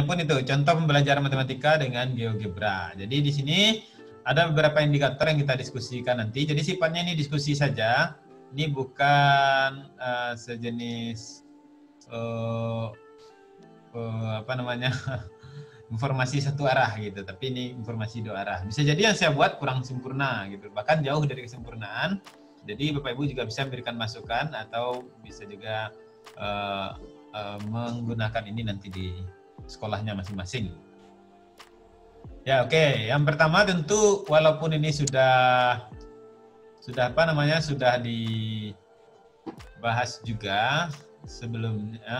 pun itu contoh pembelajaran matematika dengan GeoGebra. Jadi di sini ada beberapa indikator yang kita diskusikan nanti. Jadi sifatnya ini diskusi saja. Ini bukan sejenis apa namanya informasi satu arah gitu. Tapi ini informasi dua arah. Bisa jadi yang saya buat kurang sempurna gitu. Bahkan jauh dari kesempurnaan. Jadi Bapak Ibu juga bisa memberikan masukan atau bisa juga menggunakan ini nanti di sekolahnya masing-masing. Ya oke, yang pertama tentu walaupun ini sudah apa namanya sudah dibahas juga sebelumnya,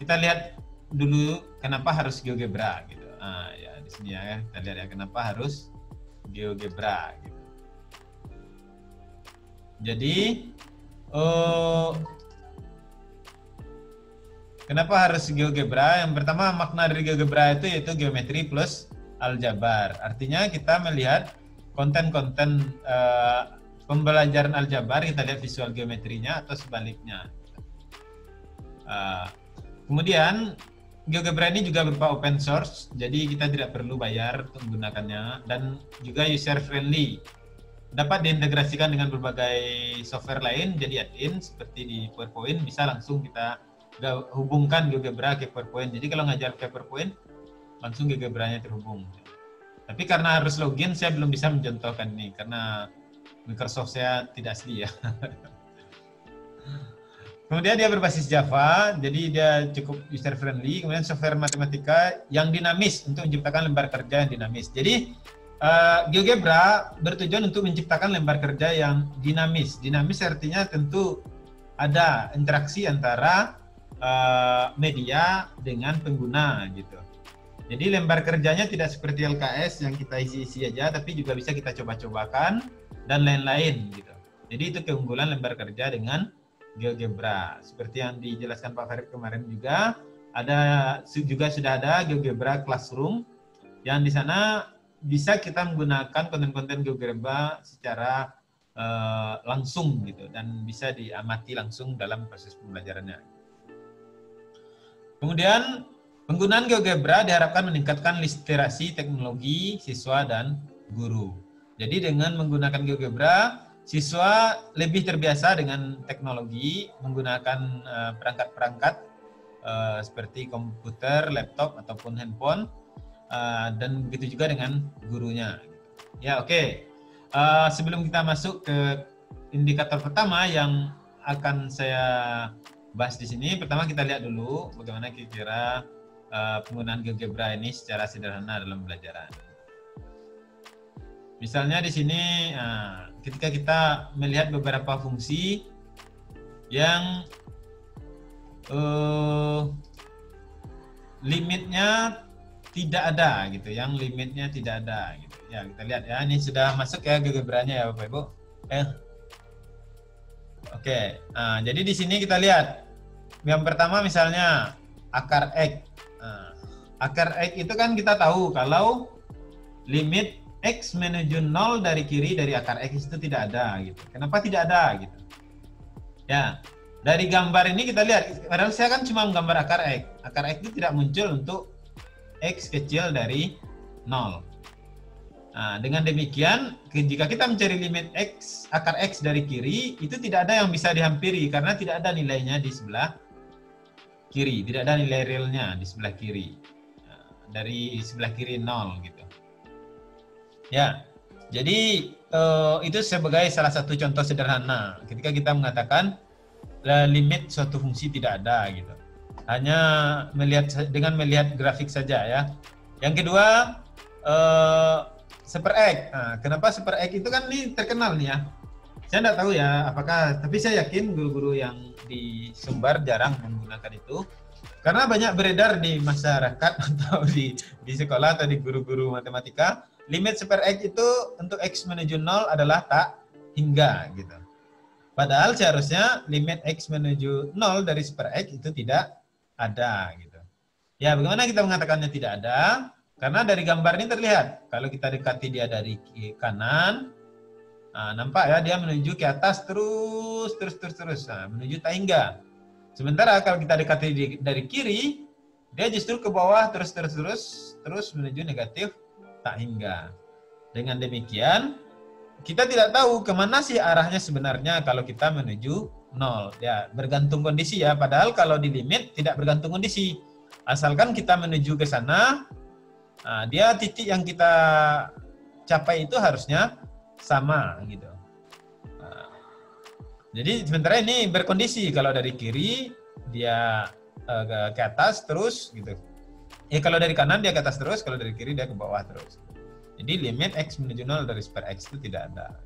kita lihat dulu kenapa harus GeoGebra gitu. Ya di sini ya kita lihat ya kenapa harus GeoGebra gitu. Jadi kenapa harus GeoGebra? Yang pertama makna dari GeoGebra itu yaitu geometri plus aljabar. Artinya kita melihat konten-konten pembelajaran aljabar, kita lihat visual geometrinya atau sebaliknya. Kemudian GeoGebra ini juga berupa open source, jadi kita tidak perlu bayar untuk menggunakannya dan juga user friendly. Dapat diintegrasikan dengan berbagai software lain, jadi add-in seperti di PowerPoint bisa langsung kita hubungkan GeoGebra ke PowerPoint. Jadi kalau ngajar ke PowerPoint, langsung GeoGebra-nya terhubung. Tapi karena harus login, saya belum bisa mencontohkan ini karena Microsoft saya tidak asli ya. Kemudian dia berbasis Java, jadi dia cukup user friendly. Kemudian software matematika yang dinamis untuk menciptakan lembar kerja yang dinamis. Jadi GeoGebra bertujuan untuk menciptakan lembar kerja yang dinamis. Dinamis artinya tentu ada interaksi antara media dengan pengguna gitu. Jadi lembar kerjanya tidak seperti LKS yang kita isi-isi aja, tapi juga bisa kita coba-cobakan dan lain-lain gitu. Jadi itu keunggulan lembar kerja dengan GeoGebra. Seperti yang dijelaskan Pak Farid kemarin juga, sudah ada GeoGebra Classroom yang di sana bisa kita menggunakan konten-konten GeoGebra secara langsung gitu dan bisa diamati langsung dalam proses pembelajarannya. Kemudian, penggunaan GeoGebra diharapkan meningkatkan literasi teknologi siswa dan guru. Jadi dengan menggunakan GeoGebra, siswa lebih terbiasa dengan teknologi, menggunakan perangkat-perangkat seperti komputer, laptop, ataupun handphone, dan begitu juga dengan gurunya. Ya oke, sebelum kita masuk ke indikator pertama yang akan saya bahas di sini, pertama kita lihat dulu bagaimana kira-kira penggunaan GeoGebra ini secara sederhana dalam pembelajaran. Misalnya di sini, ketika kita melihat beberapa fungsi yang limitnya tidak ada gitu, yang limitnya tidak ada gitu. Ya kita lihat ya, ini sudah masuk ya GeoGebra-nya ya Bapak Ibu. Oke, jadi di sini kita lihat. Yang pertama misalnya akar X. Akar X itu kan kita tahu kalau limit X menuju 0 dari kiri dari akar X itu tidak ada gitu. Kenapa tidak ada gitu? Ya, dari gambar ini kita lihat, padahal saya kan cuma menggambar akar X. Akar X itu tidak muncul untuk X kecil dari 0. Nah, dengan demikian, jika kita mencari limit X, akar X dari kiri, itu tidak ada yang bisa dihampiri karena tidak ada nilainya di sebelah kiri. Tidak ada nilai realnya di sebelah kiri. Dari sebelah kiri 0 gitu. Ya, jadi itu sebagai salah satu contoh sederhana. Ketika kita mengatakan limit suatu fungsi tidak ada gitu. Hanya dengan melihat grafik saja ya. Yang kedua, super X. Nah, kenapa super X itu kan ini terkenal nih ya. Saya tidak tahu ya apakah, tapi saya yakin guru-guru yang di Sumbar jarang menggunakan itu. Karena banyak beredar di masyarakat atau di sekolah atau di guru-guru matematika, limit super X itu untuk X menuju 0 adalah tak hingga gitu. Padahal seharusnya limit X menuju 0 dari super X itu tidak ada gitu. Ya, bagaimana kita mengatakannya tidak ada? Karena dari gambar ini terlihat, kalau kita dekati dia dari kanan, nampak ya dia menuju ke atas terus, menuju tak hingga. Sementara kalau kita dekati dari kiri, Dia justru ke bawah terus menuju negatif tak hingga. Dengan demikian, kita tidak tahu kemana sih arahnya sebenarnya kalau kita menuju 0. Ya, bergantung kondisi ya, padahal kalau di limit tidak bergantung kondisi. Asalkan kita menuju ke sana, nah, dia titik yang kita capai itu harusnya sama gitu. Nah, jadi sementara ini berkondisi, kalau dari kiri dia ke atas terus gitu. Ya kalau dari kanan dia ke atas terus, kalau dari kiri dia ke bawah terus. Jadi limit X menuju 0 dari sphere X itu tidak ada.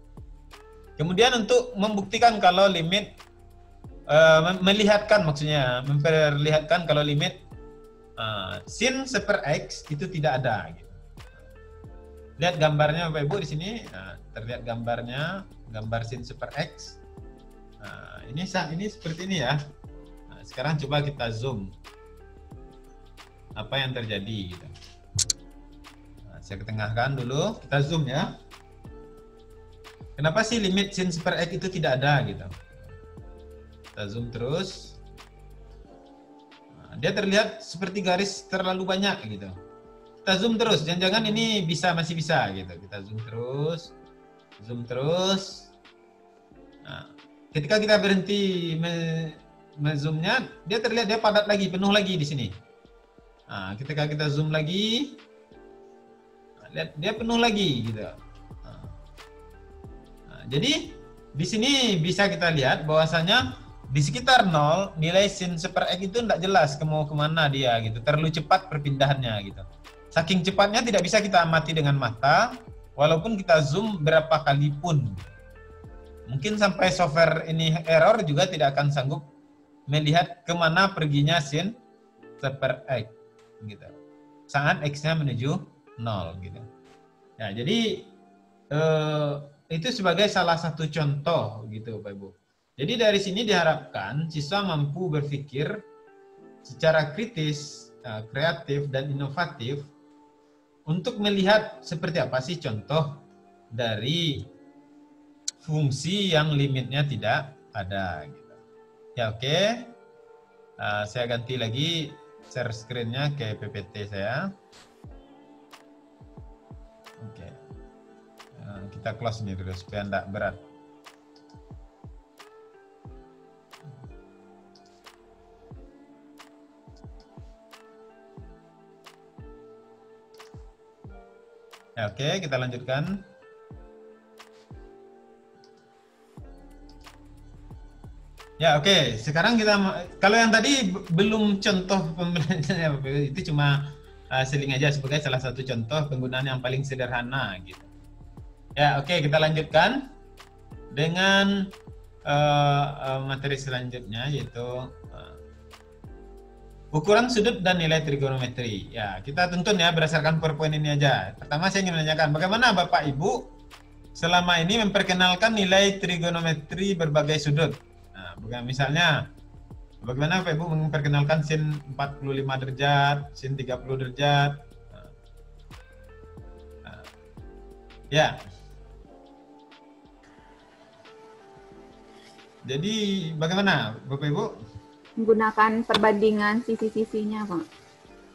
Kemudian untuk membuktikan kalau limit, melihatkan maksudnya, memperlihatkan kalau limit sin sphere X itu tidak ada. Gitu. Lihat gambarnya Bapak Ibu di sini, nah, terlihat gambarnya, gambar sin sphere X. Nah, ini seperti ini ya. Nah, sekarang coba kita zoom. Apa yang terjadi gitu. Saya ketengahkan dulu, kita zoom ya. Kenapa sih limit sin sphere X itu tidak ada gitu? Kita zoom terus. Nah, dia terlihat seperti garis terlalu banyak gitu. Kita zoom terus, jangan-jangan ini bisa, masih bisa gitu. Kita zoom terus, zoom terus. Nah, ketika kita berhenti me-zoomnya, dia terlihat dia padat lagi, penuh lagi di sini. Nah, ketika kita zoom lagi, lihat dia penuh lagi gitu. Nah, jadi di sini bisa kita lihat bahwasanya di sekitar 0 nilai sin sphere X itu tidak jelas mau kemana dia gitu, terlalu cepat perpindahannya gitu. Saking cepatnya tidak bisa kita amati dengan mata, walaupun kita zoom berapa kali pun. Mungkin sampai software ini error juga tidak akan sanggup melihat kemana perginya sin sphere X gitu. Saat X-nya menuju 0 gitu. Nah, jadi itu sebagai salah satu contoh gitu, Pak Ibu. Jadi dari sini diharapkan siswa mampu berpikir secara kritis, kreatif dan inovatif untuk melihat seperti apa sih contoh dari fungsi yang limitnya tidak ada gitu. Ya oke. Saya ganti lagi share screen-nya ke PPT saya. Oke, kita close ini dulu supaya tidak berat. Ya, oke, kita lanjutkan. Ya oke, sekarang kita kalau yang tadi belum contoh pembelajarannya itu cuma seling aja sebagai salah satu contoh penggunaan yang paling sederhana gitu. Ya oke, kita lanjutkan dengan materi selanjutnya yaitu ukuran sudut dan nilai trigonometri. Ya kita tuntun ya berdasarkan PowerPoint ini aja. Pertama saya ingin menanyakan bagaimana Bapak Ibu selama ini memperkenalkan nilai trigonometri berbagai sudut. Nah, misalnya bagaimana Bapak Ibu memperkenalkan sin 45 derajat, sin 30 derajat. Ya. Jadi bagaimana Bapak Ibu? Menggunakan perbandingan sisi-sisinya, Pak.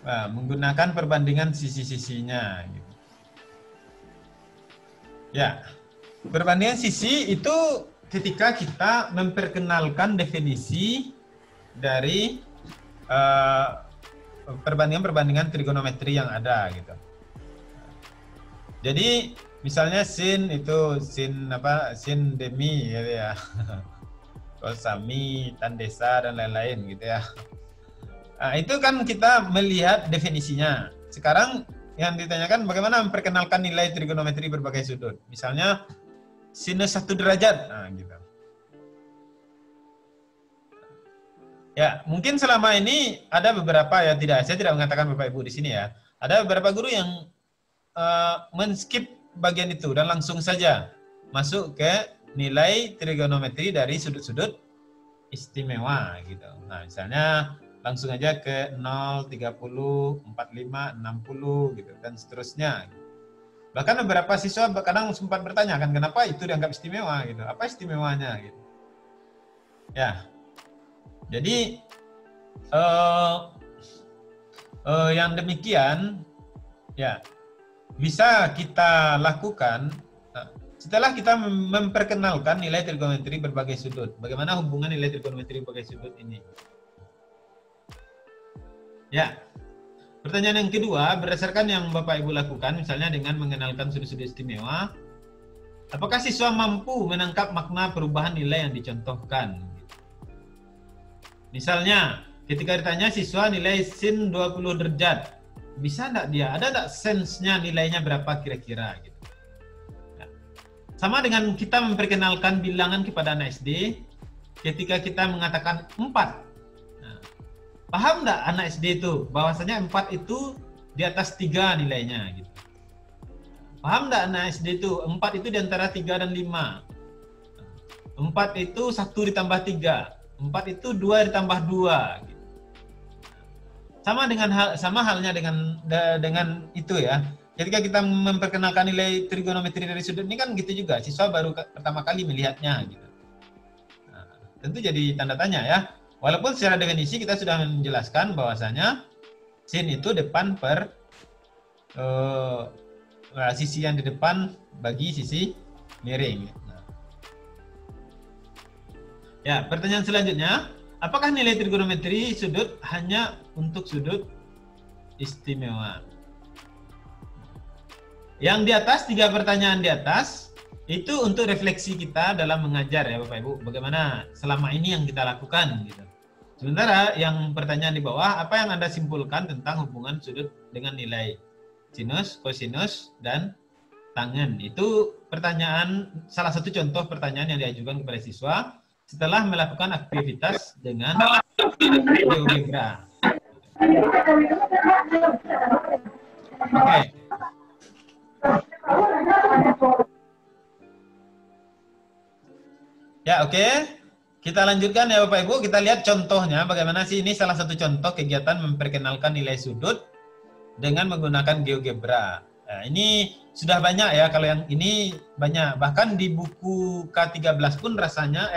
Nah, menggunakan perbandingan sisi-sisinya. Gitu. Ya. Perbandingan sisi itu ketika kita memperkenalkan definisi dari perbandingan-perbandingan trigonometri yang ada gitu. Jadi misalnya sin itu sin apa? Sin demi gitu ya. Kosami, tandesa dan lain-lain gitu ya. Nah, itu kan kita melihat definisinya. Sekarang yang ditanyakan bagaimana memperkenalkan nilai trigonometri berbagai sudut. Misalnya sinus 1 derajat. Nah, gitu. Ya, mungkin selama ini ada beberapa ya, tidak, saya tidak mengatakan Bapak Ibu di sini ya. Ada beberapa guru yang men-skip bagian itu dan langsung saja masuk ke nilai trigonometri dari sudut-sudut istimewa gitu. Nah, misalnya langsung aja ke 0, 30, 45, 60 gitu dan seterusnya. Bahkan beberapa siswa kadang sempat bertanya kan kenapa itu dianggap istimewa gitu. Apa istimewanya gitu. Ya. Jadi yang demikian ya bisa kita lakukan setelah kita memperkenalkan nilai trigonometri berbagai sudut. Bagaimana hubungan nilai trigonometri berbagai sudut ini? Ya, pertanyaan yang kedua, berdasarkan yang Bapak Ibu lakukan, misalnya dengan mengenalkan sudut-sudut istimewa, apakah siswa mampu menangkap makna perubahan nilai yang dicontohkan? Misalnya, ketika ditanya siswa nilai sin 20 derajat, bisa enggak dia? Ada enggak sensenya nilainya berapa kira-kira? Gitu. Sama dengan kita memperkenalkan bilangan kepada anak SD, ketika kita mengatakan 4. Nah, paham nggak anak SD itu? Bahwasanya 4 itu di atas 3 nilainya. Gitu. Paham nggak anak SD itu? 4 itu di antara 3 dan 5. 4 itu 1 ditambah 3. 4 itu 2 ditambah 2. Gitu. Sama halnya dengan itu ya. Ketika kita memperkenalkan nilai trigonometri dari sudut ini kan gitu juga, siswa baru pertama kali melihatnya gitu. Nah, tentu jadi tanda tanya ya. Walaupun secara definisi kita sudah menjelaskan bahwasanya sin itu depan per sisi yang di depan bagi sisi miring. Nah. Ya, pertanyaan selanjutnya, apakah nilai trigonometri sudut hanya untuk sudut istimewa? Yang di atas, 3 pertanyaan di atas, itu untuk refleksi kita dalam mengajar ya Bapak Ibu, bagaimana selama ini yang kita lakukan gitu. Sementara yang pertanyaan di bawah, apa yang Anda simpulkan tentang hubungan sudut dengan nilai sinus, kosinus, dan tangen? Itu pertanyaan, salah satu contoh pertanyaan yang diajukan kepada siswa setelah melakukan aktivitas dengan GeoGebra. Oke. Ya oke. Kita lanjutkan ya Bapak Ibu, kita lihat contohnya bagaimana sih, ini salah satu contoh kegiatan memperkenalkan nilai sudut dengan menggunakan GeoGebra. Nah, ini sudah banyak ya, kalau yang ini banyak, bahkan di buku K13 pun rasanya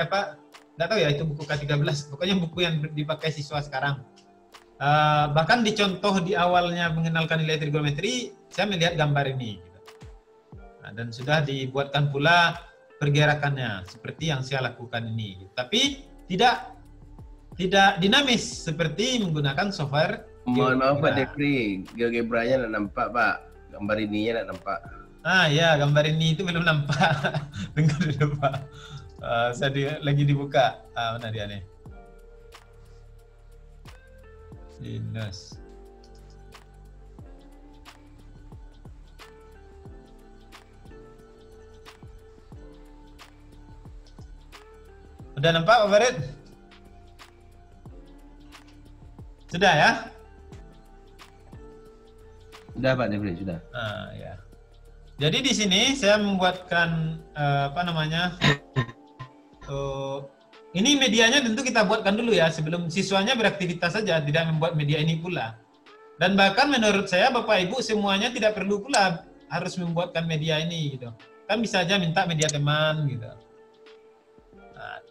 nggak tahu ya itu buku K13, pokoknya buku yang dipakai siswa sekarang. Bahkan di contoh di awalnya mengenalkan nilai trigonometri, saya melihat gambar ini. Dan sudah dibuatkan pula pergerakannya seperti yang saya lakukan ini, tapi tidak dinamis seperti menggunakan software. Mohon maaf Pak Defri, GeoGebra-nya tidak nampak Pak, gambar ininya tidak nampak. Ah ya, gambar ini itu belum nampak. Dengar dulu Pak, saya lagi dibuka. Mana dia nih? Sinus. Udah nampak Pak Farid? Sudah ya? Sudah Pak Defri, sudah. Ah, ya. Jadi di sini saya membuatkan ini medianya tentu kita buatkan dulu ya sebelum siswanya beraktivitas saja, tidak membuat media ini pula. Dan bahkan menurut saya Bapak Ibu semuanya tidak perlu pula harus membuatkan media ini gitu. Kan bisa aja minta media teman gitu.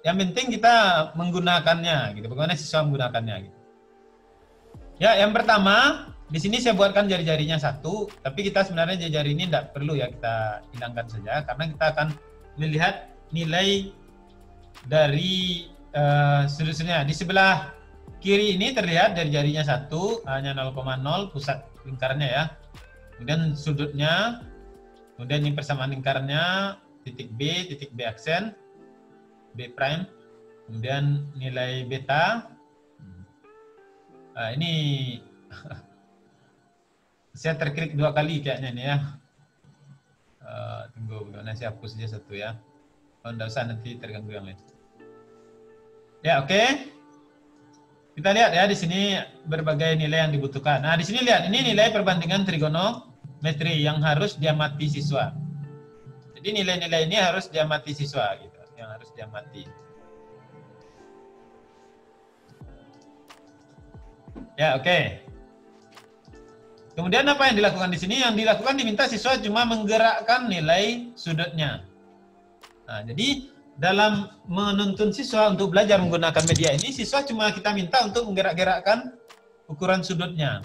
Yang penting kita menggunakannya, gitu. Bagaimana siswa menggunakannya? Gitu. Ya, yang pertama di sini saya buatkan jari-jarinya 1, tapi kita sebenarnya jari-jari ini tidak perlu ya, kita hilangkan saja karena kita akan melihat nilai dari sudut-sudutnya. Di sebelah kiri ini terlihat jari-jarinya 1, hanya 0,0 pusat lingkarannya ya. Kemudian sudutnya, kemudian ini persamaan lingkarannya titik B aksen. B prime, kemudian nilai beta. Nah, ini saya terklik 2 kali kayaknya nih ya. Tunggu, bagaimana saya hapus aja 1 ya. Oh, nggak usah, nanti terganggu yang lain. Ya oke, kita lihat ya di sini berbagai nilai yang dibutuhkan. Nah di sini lihat, ini nilai perbandingan trigonometri yang harus diamati siswa. Jadi nilai-nilai ini harus diamati siswa gitu. Yang harus diamati. Ya, oke. Kemudian apa yang dilakukan di sini? Yang dilakukan diminta siswa cuma menggerakkan nilai sudutnya. Nah, jadi dalam menuntun siswa untuk belajar menggunakan media ini, siswa cuma kita minta untuk menggerak-gerakkan ukuran sudutnya.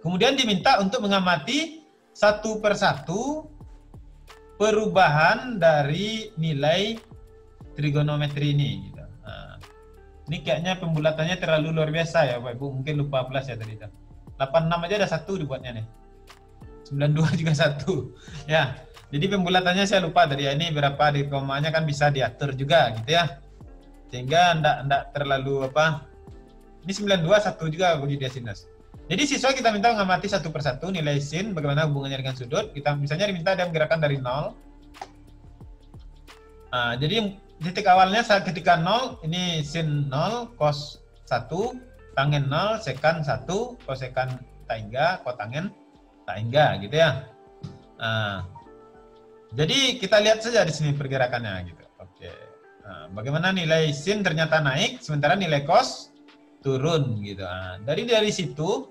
Kemudian diminta untuk mengamati satu persatu perubahan dari nilai trigonometri ini. Gitu. Ini kayaknya pembulatannya terlalu luar biasa ya Pak Ibu, mungkin lupa plus ya tadi. 86 aja ada satu dibuatnya nih. 92 juga satu. Ya, jadi pembulatannya saya lupa tadi ya, ini berapa di komanya kan bisa diatur juga gitu ya. Sehingga enggak terlalu apa. Ini 92 satu juga bagi dia sinus. Jadi siswa kita minta mengamati satu persatu nilai sin, bagaimana hubungannya dengan sudut. Kita misalnya diminta dia menggerakkan dari 0. Nah, jadi titik awalnya saat ketika 0, ini sin 0, cos 1, tangen 0, sekan 1, kosekan tangga, kotangen tangga, gitu ya. Nah, jadi kita lihat saja di sini pergerakannya, gitu. Oke. Nah, bagaimana nilai sin ternyata naik, sementara nilai cos turun, gitu. Nah, dari situ.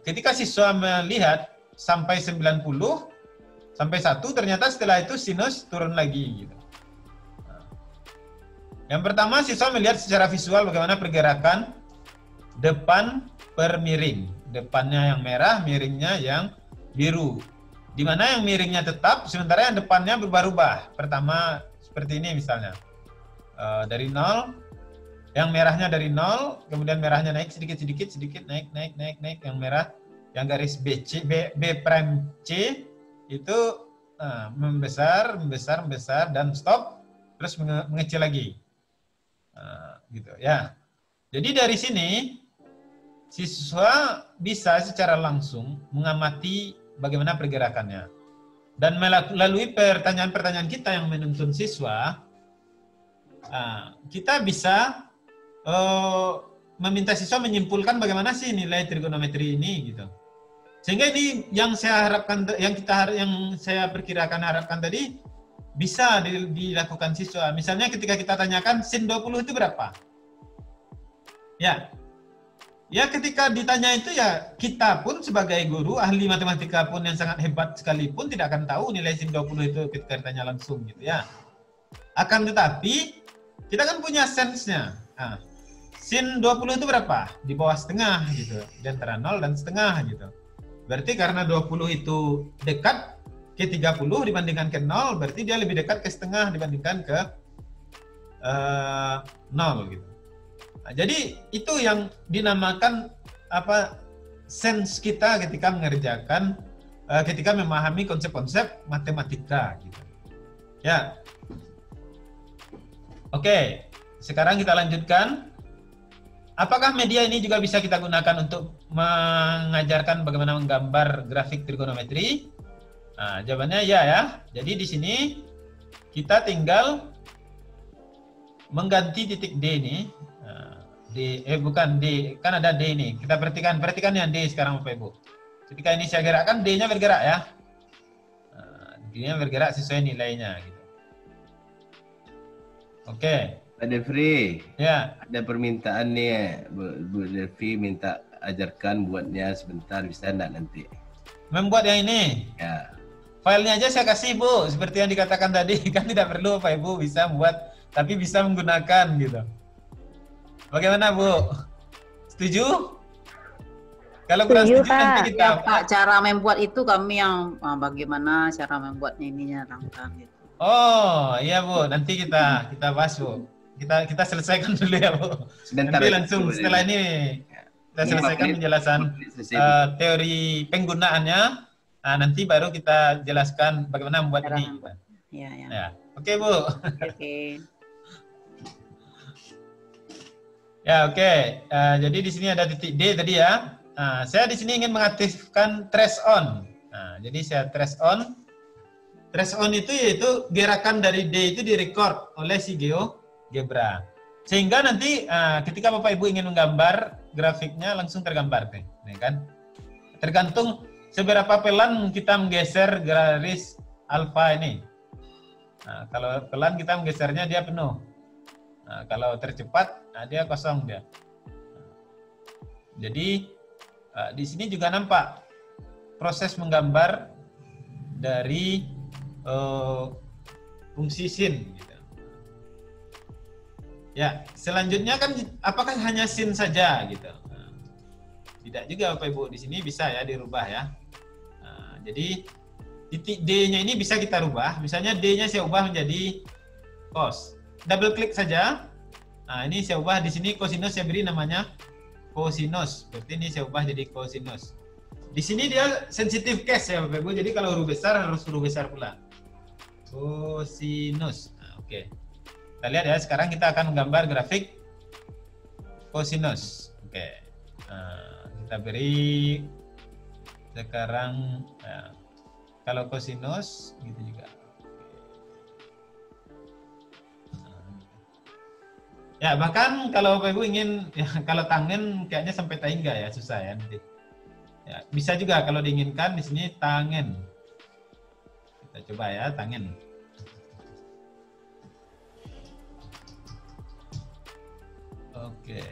Ketika siswa melihat sampai 90 sampai 1 ternyata setelah itu sinus turun lagi gitu. Yang pertama siswa melihat secara visual bagaimana pergerakan depan per miring. Depannya yang merah, miringnya yang biru. Di mana yang miringnya tetap sementara yang depannya berubah-ubah. Pertama seperti ini misalnya. Dari 0 yang merahnya dari 0, kemudian merahnya naik sedikit naik. Yang merah, yang garis B prime C itu membesar dan stop, terus mengecil lagi, gitu ya. Jadi dari sini siswa bisa secara langsung mengamati bagaimana pergerakannya dan melalui pertanyaan-pertanyaan kita yang menuntun siswa, kita bisa meminta siswa menyimpulkan bagaimana sih nilai trigonometri ini gitu. Sehingga ini yang saya harapkan, yang saya perkirakan tadi bisa dilakukan siswa. Misalnya ketika kita tanyakan sin 20 itu berapa? Ya. Ya ketika ditanya itu ya kita pun sebagai guru, ahli matematika pun yang sangat hebat sekalipun tidak akan tahu nilai sin 20 itu ketika ditanya langsung gitu ya. Akan tetapi kita kan punya sense-nya. Nah, sin 20 itu berapa? Di bawah setengah gitu, di antara 0 dan setengah gitu. Berarti karena 20 itu dekat ke 30 dibandingkan ke 0, berarti dia lebih dekat ke setengah dibandingkan ke 0 gitu. Nah, jadi itu yang dinamakan apa sense kita ketika mengerjakan, ketika memahami konsep-konsep matematika gitu. Ya, oke. Sekarang kita lanjutkan. Apakah media ini juga bisa kita gunakan untuk mengajarkan bagaimana menggambar grafik trigonometri? Nah, jawabannya ya ya. Jadi di sini kita tinggal mengganti titik D ini. bukan D, kan ada D ini. Kita perhatikan yang D sekarang Bapak Ibu. Ketika ini saya gerakkan, D-nya bergerak ya. D-nya bergerak sesuai nilainya. Gitu. Oke. Pak Defri, ya. Ada permintaan nih, Bu Defri minta ajarkan buatnya sebentar, bisa enggak nanti? Membuat yang ini? Ya. Filenya aja saya kasih Bu, seperti yang dikatakan tadi, kan tidak perlu Pak Ibu bisa buat, tapi bisa menggunakan gitu. Bagaimana Bu? Setuju? Kalau kurang setuju nanti kita... Ya, Pak, cara membuat itu kami yang bagaimana cara membuatnya ininya, rangkang gitu. Oh iya Bu, nanti kita bahas Bu. Kita selesaikan dulu ya Bu. Sebentar, nanti langsung setelah ini kita selesaikan penjelasan teori penggunaannya. Nah, nanti baru kita jelaskan bagaimana membuat ini. Ya, ya. Ya. Oke Bu. Oke. Ya oke. Jadi di sini ada titik D tadi ya. Saya di sini ingin mengaktifkan trace on. Nah, jadi saya trace on. Trace on itu yaitu gerakan dari D itu direcord oleh si GeoGebra. Sehingga nanti ketika Bapak Ibu ingin menggambar grafiknya langsung tergambar deh, kan? Tergantung seberapa pelan kita menggeser garis alfa ini. Nah, kalau pelan kita menggesernya dia penuh. Nah, kalau tercepat dia kosong dia. Jadi di sini juga nampak proses menggambar dari fungsi sin gitu. Ya, selanjutnya kan apakah hanya sin saja gitu. Tidak juga Bapak Ibu, di sini bisa ya dirubah ya. Nah, jadi titik D-nya ini bisa kita rubah. Misalnya D-nya saya ubah menjadi cos. Double klik saja. Nah, ini saya ubah di sini cosinus, saya beri namanya cosinus. Berarti ini saya ubah jadi cosinus. Di sini dia sensitive case ya Bapak Ibu. Jadi kalau huruf besar harus huruf besar pula. Cosinus. Nah, oke. Kita lihat ya, sekarang kita akan menggambar grafik cosinus. Oke. Nah, kita beri sekarang ya, kalau cosinus gitu juga. Ya, bahkan kalau Bapak Ibu ingin ya, kalau tangen kayaknya sampai taingga ya, susah ya nanti. Ya, bisa juga kalau diinginkan di sini tangen. Kita coba ya, tangen. Oke.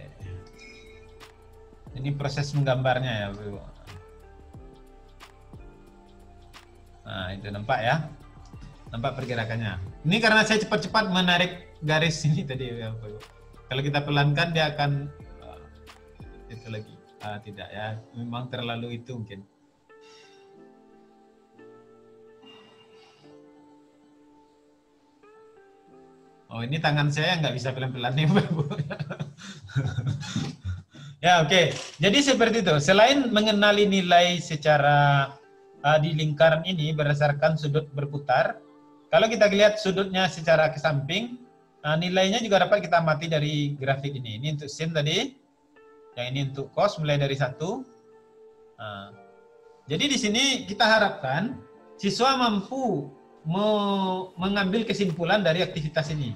Ini proses menggambarnya ya, Bapak Ibu. Nah, itu nampak ya. Nampak pergerakannya. Ini karena saya cepat-cepat menarik garis ini tadi ya, Bapak Ibu. Kalau kita pelankan dia akan itu lagi. Ah, tidak ya. Memang terlalu itu mungkin. Oh, ini tangan saya nggak bisa pelan-pelan nih, Bapak Ibu. Ya, oke. Okay. Jadi seperti itu. Selain mengenali nilai secara di lingkaran ini berdasarkan sudut berputar, kalau kita lihat sudutnya secara ke samping, nilainya juga dapat kita amati dari grafik ini. Ini untuk sin tadi, yang ini untuk cos mulai dari 1. Jadi di sini kita harapkan siswa mampu mengambil kesimpulan dari aktivitas ini.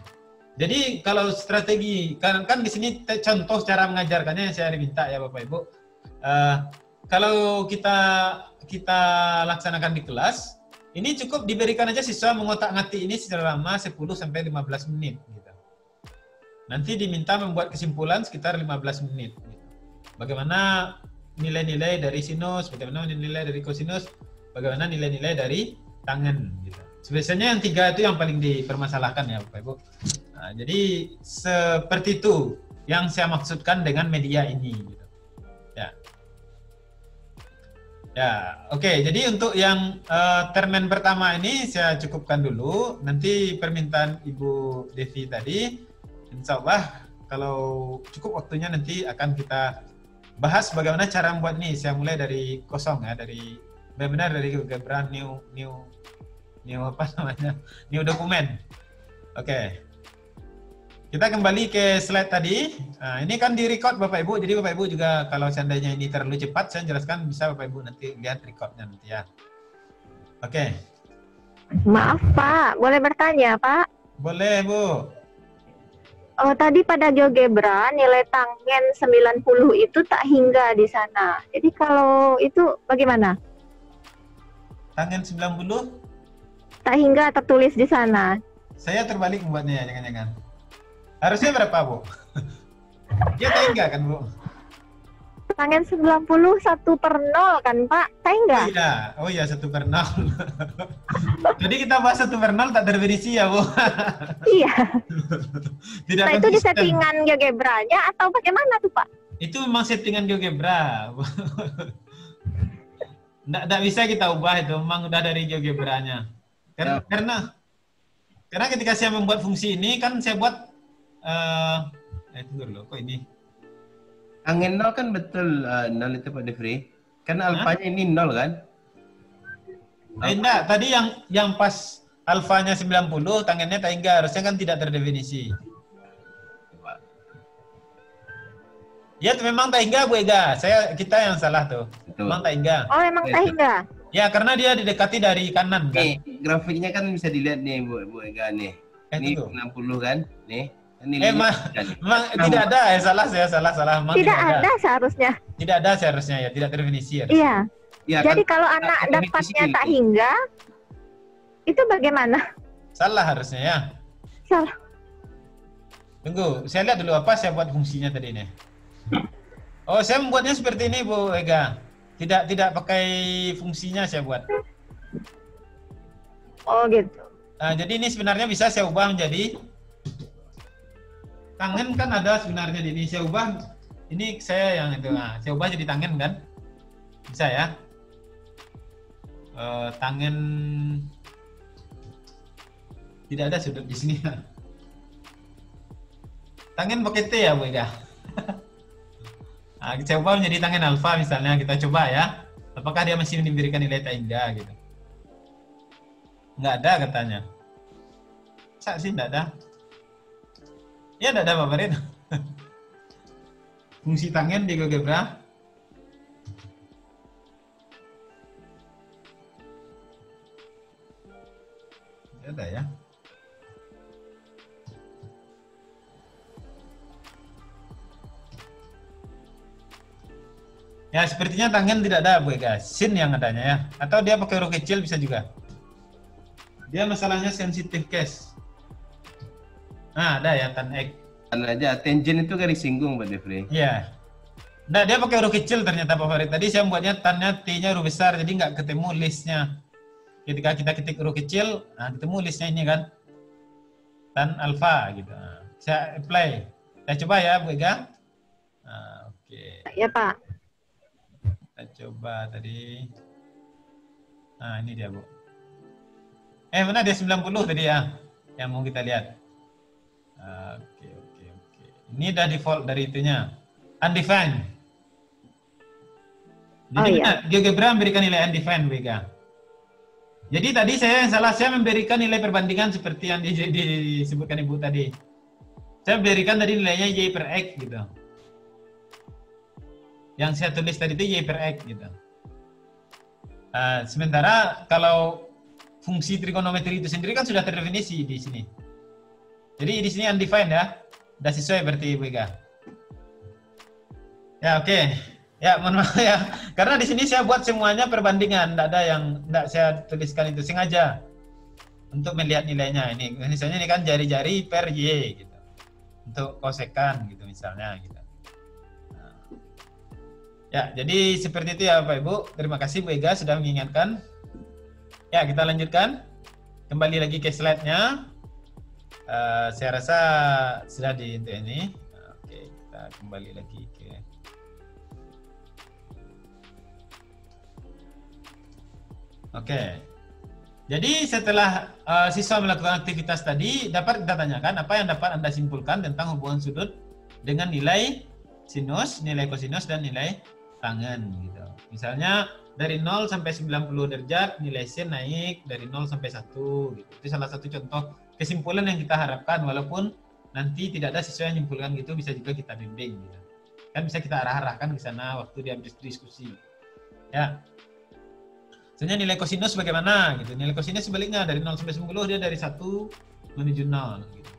Jadi kalau strategi, karena kan di sini contoh cara mengajarkannya yang saya diminta ya Bapak Ibu. Kalau kita laksanakan di kelas, ini cukup diberikan aja siswa mengotak-ngatik ini selama 10 sampai 15 menit. Gitu. Nanti diminta membuat kesimpulan sekitar 15 menit. Gitu. Bagaimana nilai-nilai dari sinus, bagaimana nilai dari kosinus, bagaimana nilai-nilai dari tangan. Gitu. Biasanya yang 3 itu yang paling dipermasalahkan ya Bapak Ibu. Nah, jadi seperti itu yang saya maksudkan dengan media ini. Gitu. Ya, ya oke. Jadi untuk yang termen pertama ini saya cukupkan dulu. Nanti permintaan Ibu Devi tadi, insya Allah kalau cukup waktunya nanti akan kita bahas bagaimana cara membuat ini. Saya mulai dari kosong ya, dari benar-benar dari GeoGebra new apa namanya, new dokumen. Oke, kita kembali ke slide tadi. Nah, ini kan di record Bapak Ibu, jadi Bapak Ibu juga kalau seandainya ini terlalu cepat saya jelaskan, bisa Bapak Ibu nanti lihat recordnya nanti ya. Oke, maaf Pak, boleh bertanya Pak? Boleh Bu. Oh, tadi pada GeoGebra nilai tangen 90 itu tak hingga di sana, jadi kalau itu bagaimana? Tangen 90? Tak hingga tertulis di sana. Saya terbalik membuatnya, jangan-jangan. Harusnya berapa, Bu? Dia tak hingga kan, Bu? Tangen 90, 1/0 kan, Pak? Tak hingga? Iya, oh iya, 1/0. Jadi kita bahas 1/0 tak terverisi ya, Bu? Iya. Tidak, nah, itu di settingan GeoGebra-nya atau bagaimana tuh, Pak? Itu memang settingan GeoGebra. Nggak bisa kita ubah, itu memang udah dari GeoGebra-nya. Karena ketika saya membuat fungsi ini kan saya buat tunggu dulu, kok ini tangen 0 kan betul 0 itu Pak Defri, karena alfanya ini 0 kan? Enggak, tadi yang pas alfanya 90 tangennya tak hingga, harusnya kan tidak terdefinisi. Ya memang tak hingga Bu Ega, kita yang salah tuh. Betul. Memang tak hingga. Oh memang tak hingga. Ya, karena dia didekati dari kanan kan? Nih, grafiknya kan bisa dilihat nih Bu Ega nih. Ini 60 kan? Nih. Memang tidak ada ya, salah. Tidak ada seharusnya. Tidak ada seharusnya ya, tidak terdefinisi ya. Iya. Ya, jadi kan, kalau anak dapatnya tak hingga, itu bagaimana? Salah harusnya ya. Salah. Tunggu, saya lihat dulu apa saya buat fungsinya tadi nih. Oh, saya membuatnya seperti ini Bu Ega. Tidak pakai fungsinya saya buat. Oh gitu. Nah, jadi ini sebenarnya bisa saya ubah menjadi tangan kan ada sebenarnya di ini. Saya ubah Ini saya yang itu, nah, saya ubah jadi tangen kan? Bisa ya? Tangen tidak ada sudut di sini. Tangen pakai T ya Bu Ega. Nah, kita coba menjadi tangen alfa misalnya, kita coba ya. Apakah dia masih diberikan nilai tak indah gitu? Nggak ada katanya. Masa sih nggak ada? Ya nggak ada Pak Farid. Fungsi tangen di GeoGebra. Nggak ada ya. Ya, sepertinya tangen tidak ada, Bu Ega. Sin yang adanya ya. Atau dia pakai huruf kecil bisa juga. Dia masalahnya sensitif case. Nah, ada ya, tan ek. Tan aja, tangent itu garis singgung, Pak Defri. Iya. Nah, dia pakai huruf kecil ternyata, Pak Farid. Tadi saya membuatnya tannya, T-nya huruf besar, jadi nggak ketemu listnya. Ketika kita ketik huruf kecil, nah ketemu listnya ini kan. Tan alfa, gitu. Nah, saya apply. Saya coba ya, Bu Ega. Nah, oke. Ya, Pak. Kita coba tadi. Nah, ini dia, Bu. Mana dia 90 tadi ya? Yang mau kita lihat. Oke. Ini udah default dari itunya. Undefined. Jadi benar, GeoGebra memberikan nilai undefined, Bu Ega. Jadi tadi saya yang salah, saya memberikan nilai perbandingan seperti yang disebutkan Ibu tadi. Saya berikan tadi nilainya Y per X gitu. Yang saya tulis tadi itu Y per X gitu. Sementara kalau fungsi trigonometri itu sendiri kan sudah terdefinisi di sini. Jadi di sini undefined ya. Sudah sesuai berarti Bu Ega. Ya oke. Ya mohon maaf ya. Karena di sini saya buat semuanya perbandingan. Tidak ada yang tidak saya tuliskan itu sengaja. Untuk melihat nilainya. Ini misalnya ini kan jari-jari per Y gitu. Untuk kosekan gitu misalnya gitu. Ya, jadi seperti itu ya Bapak Ibu. Terima kasih Bu Ega sudah mengingatkan. Ya, kita lanjutkan. Kembali lagi ke slide-nya. Saya rasa sudah di untuk ini. Nah, oke, kita kembali lagi ke. Oke. Jadi setelah siswa melakukan aktivitas tadi, dapat kita tanyakan apa yang dapat Anda simpulkan tentang hubungan sudut dengan nilai sinus, nilai kosinus, dan nilai tangen gitu. Misalnya dari 0 sampai 90 derajat nilai sin naik dari 0 sampai 1 gitu. Itu salah satu contoh kesimpulan yang kita harapkan, walaupun nanti tidak ada siswa yang menyimpulkan gitu, bisa juga kita bimbing gitu. Kan bisa kita arah-arahkan ke sana waktu dia berdiskusi. Ya. Sebenarnya nilai kosinus bagaimana gitu. Nilai kosinus sebaliknya dari 0 sampai 10 dia dari 1 menuju 0 gitu.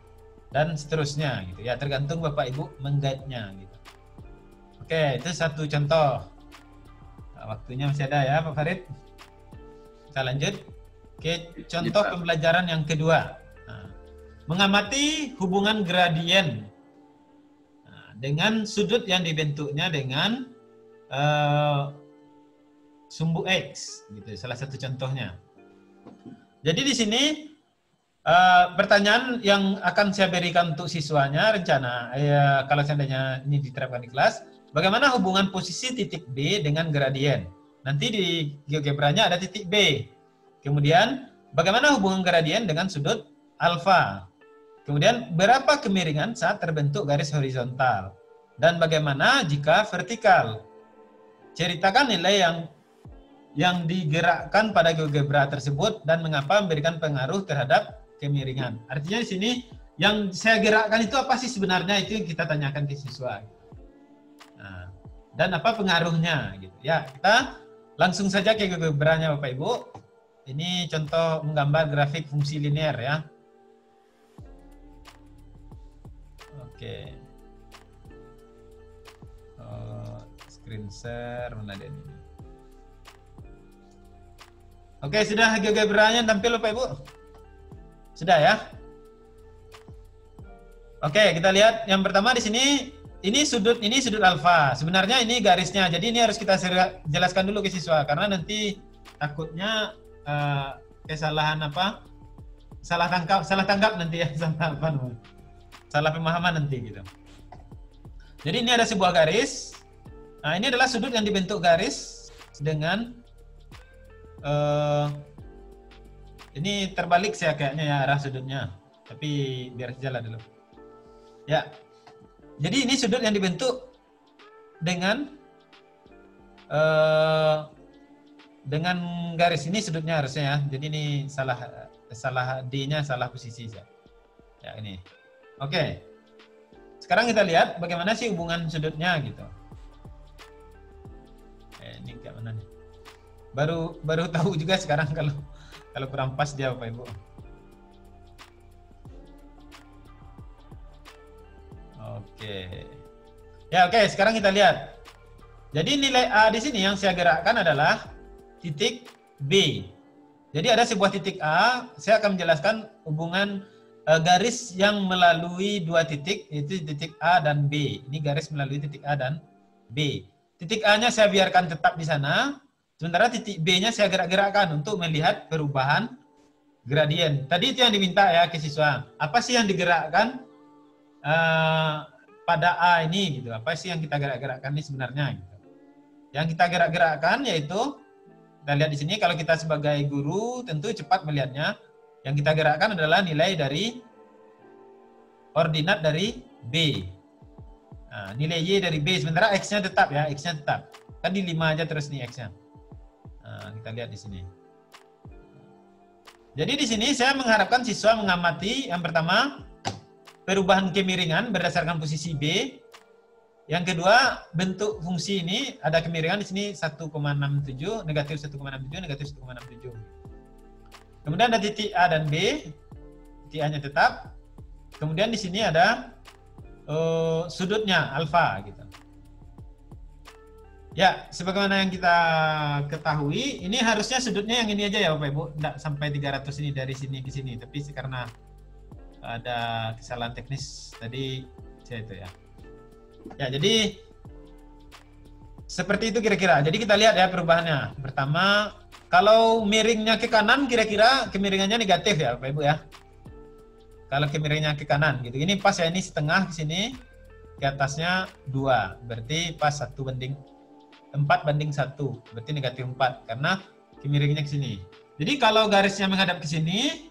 Dan seterusnya gitu. Ya tergantung Bapak Ibu mengguide-nya gitu. Oke, itu satu contoh. Nah, waktunya masih ada ya Pak Farid. Kita lanjut. Oke, contoh pembelajaran yang kedua. Nah, mengamati hubungan gradien dengan sudut yang dibentuknya dengan sumbu X. Gitu, salah satu contohnya. Jadi di sini pertanyaan yang akan saya berikan untuk siswanya rencana, kalau seandainya ini diterapkan di kelas, bagaimana hubungan posisi titik B dengan gradien? Nanti di GeoGebra-nya ada titik B. Kemudian, bagaimana hubungan gradien dengan sudut alfa? Kemudian, berapa kemiringan saat terbentuk garis horizontal? Dan bagaimana jika vertikal? Ceritakan nilai yang digerakkan pada GeoGebra tersebut dan mengapa memberikan pengaruh terhadap kemiringan. Artinya di sini, yang saya gerakkan itu apa sih sebenarnya? Itu yang kita tanyakan ke siswa. Nah, dan apa pengaruhnya gitu. Ya, kita langsung saja ke GeoGebra-nya Bapak Ibu. Ini contoh menggambar grafik fungsi linear ya. Oke. Screen share mana ada ini. Oke, sudah GeoGebra-nya tampil Bapak Ibu? Sudah ya? Oke, kita lihat yang pertama di sini. Ini sudut alfa. Sebenarnya ini garisnya. Jadi ini harus kita jelaskan dulu ke siswa karena nanti takutnya kesalahan apa? Salah tanggap nanti ya, salah pemahaman nanti gitu. Jadi ini ada sebuah garis. Nah, ini adalah sudut yang dibentuk garis dengan ini terbalik sih kayaknya ya arah sudutnya. Tapi biar jalan dulu. Ya. Jadi ini sudut yang dibentuk dengan garis ini sudutnya harusnya ya. Jadi ini salah D-nya salah posisi ya. Ya ini. Oke. Sekarang kita lihat bagaimana sih hubungan sudutnya gitu. Ini kayak mana nih? Baru tahu juga sekarang kalau kurang pas dia Bapak Ibu. Oke. Ya oke, sekarang kita lihat. Jadi nilai A di sini yang saya gerakkan adalah titik B. Jadi ada sebuah titik A, saya akan menjelaskan hubungan garis yang melalui dua titik, yaitu titik A dan B. Ini garis melalui titik A dan B. Titik A-nya saya biarkan tetap di sana, sementara titik B-nya saya gerak-gerakkan untuk melihat perubahan gradien. Tadi itu yang diminta ya ke siswa. Apa sih yang digerakkan pada A ini gitu? Apa sih yang kita gerak-gerakkan ini sebenarnya? Gitu. Yang kita gerak-gerakkan yaitu, kita lihat di sini, kalau kita sebagai guru tentu cepat melihatnya, yang kita gerakkan adalah nilai dari koordinat dari B. Nah, nilai Y dari B, sementara X-nya tetap ya, X-nya tetap. Kan di 5 aja terus nih X-nya. Nah, kita lihat di sini. Jadi di sini saya mengharapkan siswa mengamati yang pertama, perubahan kemiringan berdasarkan posisi B. Yang kedua, bentuk fungsi ini ada kemiringan di sini 1,67, negatif 1,67, negatif 1,67. Kemudian ada titik A dan B, titik A-nya tetap. Kemudian di sini ada sudutnya alfa gitu. Ya, sebagaimana yang kita ketahui, ini harusnya sudutnya yang ini aja ya Bapak Ibu, tidak sampai 300 ini dari sini ke sini, tapi karena ada kesalahan teknis tadi saya itu ya. Ya, jadi seperti itu kira-kira. Jadi kita lihat ya perubahannya. Pertama, kalau miringnya ke kanan kira-kira kemiringannya negatif ya Bapak Ibu ya. Kalau kemiringnya ke kanan gitu. Ini pas ya, ini setengah ke sini, ke atasnya 2. Berarti pas 4 banding 1. Berarti negatif 4 karena kemiringnya ke sini. Jadi kalau garisnya menghadap ke sini,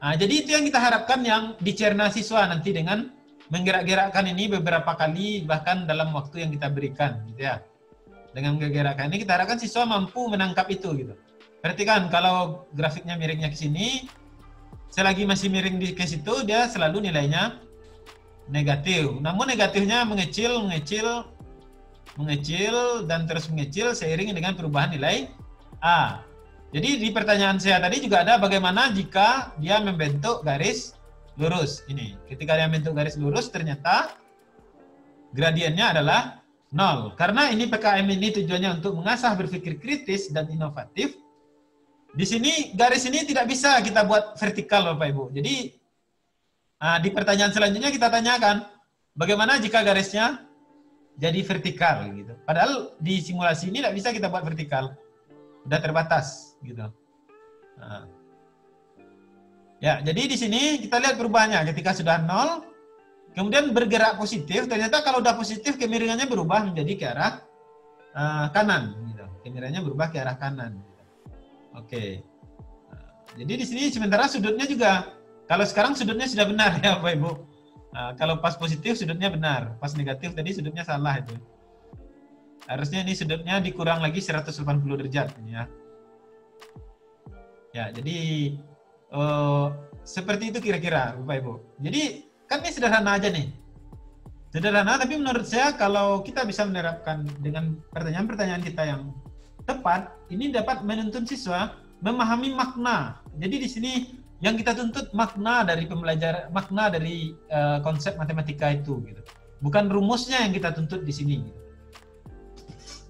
nah, jadi itu yang kita harapkan yang dicerna siswa nanti dengan menggerak-gerakkan ini beberapa kali bahkan dalam waktu yang kita berikan gitu ya. Dengan menggerak-gerakkan ini kita harapkan siswa mampu menangkap itu gitu. Perhatikan kalau grafiknya miringnya ke sini, selagi masih miring ke situ dia selalu nilainya negatif. Namun negatifnya mengecil dan terus mengecil seiring dengan perubahan nilai A. Jadi di pertanyaan saya tadi juga ada bagaimana jika dia membentuk garis lurus. Ini ketika dia membentuk garis lurus ternyata gradiennya adalah 0. Karena ini PKM ini tujuannya untuk mengasah berpikir kritis dan inovatif. Di sini garis ini tidak bisa kita buat vertikal Bapak Ibu. Jadi di pertanyaan selanjutnya kita tanyakan bagaimana jika garisnya jadi vertikal gitu. Padahal di simulasi ini tidak bisa kita buat vertikal. Udah terbatas gitu. Nah. Ya, jadi di sini kita lihat perubahannya ketika sudah 0 kemudian bergerak positif, ternyata kalau udah positif kemiringannya berubah menjadi ke arah kanan gitu. Kemiringannya berubah ke arah kanan. Gitu. Oke. Nah, jadi di sini sementara sudutnya juga kalau sekarang sudutnya sudah benar ya Bapak Ibu. Nah, kalau pas positif sudutnya benar, pas negatif tadi sudutnya salah itu. Harusnya ini sudutnya dikurang lagi 180 derajat ya. Ya, jadi seperti itu kira-kira Bapak Ibu. Jadi kan ini sederhana aja nih. Sederhana tapi menurut saya kalau kita bisa menerapkan dengan pertanyaan-pertanyaan kita yang tepat, ini dapat menuntun siswa memahami makna. Jadi di sini yang kita tuntut makna dari konsep matematika itu gitu. Bukan rumusnya yang kita tuntut di sini gitu.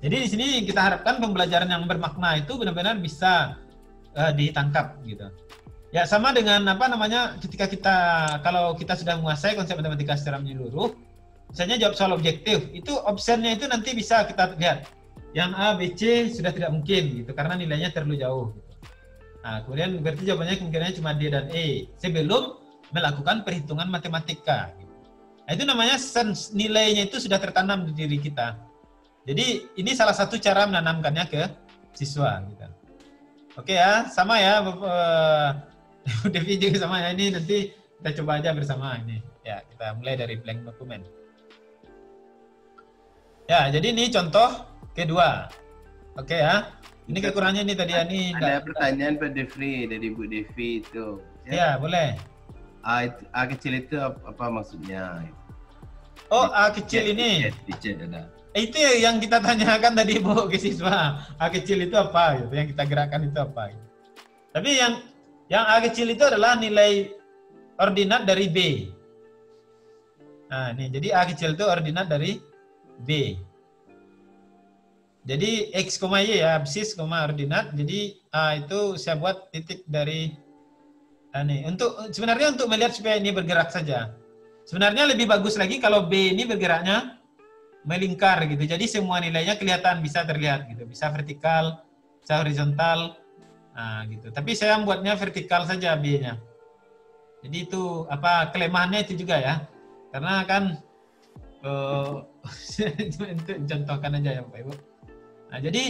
Jadi di sini kita harapkan pembelajaran yang bermakna itu benar-benar bisa ditangkap gitu. Ya sama dengan apa namanya ketika kita kalau kita sudah menguasai konsep matematika secara menyeluruh, misalnya jawab soal objektif, itu optionnya itu nanti bisa kita lihat. Yang A, B, C sudah tidak mungkin gitu karena nilainya terlalu jauh. Gitu. Nah kemudian berarti jawabannya kemungkinannya cuma D dan E sebelum melakukan perhitungan matematika. Gitu. Nah, Nah, itu namanya sense, nilainya itu sudah tertanam di diri kita. Jadi ini salah satu cara menanamkannya ke siswa. Gitu. Oke ya, sama ya, Bu Devi juga sama ya. Ini nanti kita coba aja bersama ini. Ya, kita mulai dari blank dokumen. Ya, jadi ini contoh kedua. Oke ya. Ini kekurangannya ini tadi. Ini ada pertanyaan Pak Defri dari Bu Devi itu. Ya, boleh. A kecil itu apa maksudnya? Oh, A kecil ini. Itu yang kita tanyakan tadi Bu ke siswa, A kecil itu apa gitu, yang kita gerakkan itu apa gitu. Tapi yang A kecil itu adalah nilai ordinat dari B. Nah, ini jadi A kecil itu ordinat dari B. Jadi X, Y ya, absis, ordinat. Jadi A itu saya buat titik dari ini. Untuk sebenarnya untuk melihat supaya ini bergerak saja. Sebenarnya lebih bagus lagi kalau B ini bergeraknya melingkar gitu. Jadi semua nilainya kelihatan, bisa terlihat gitu. Bisa vertikal, bisa horizontal. Nah, gitu. Tapi saya membuatnya vertikal saja B-nya. Jadi itu apa kelemahannya itu juga ya. Karena kan itu contohkan aja ya Bapak Ibu. Nah, jadi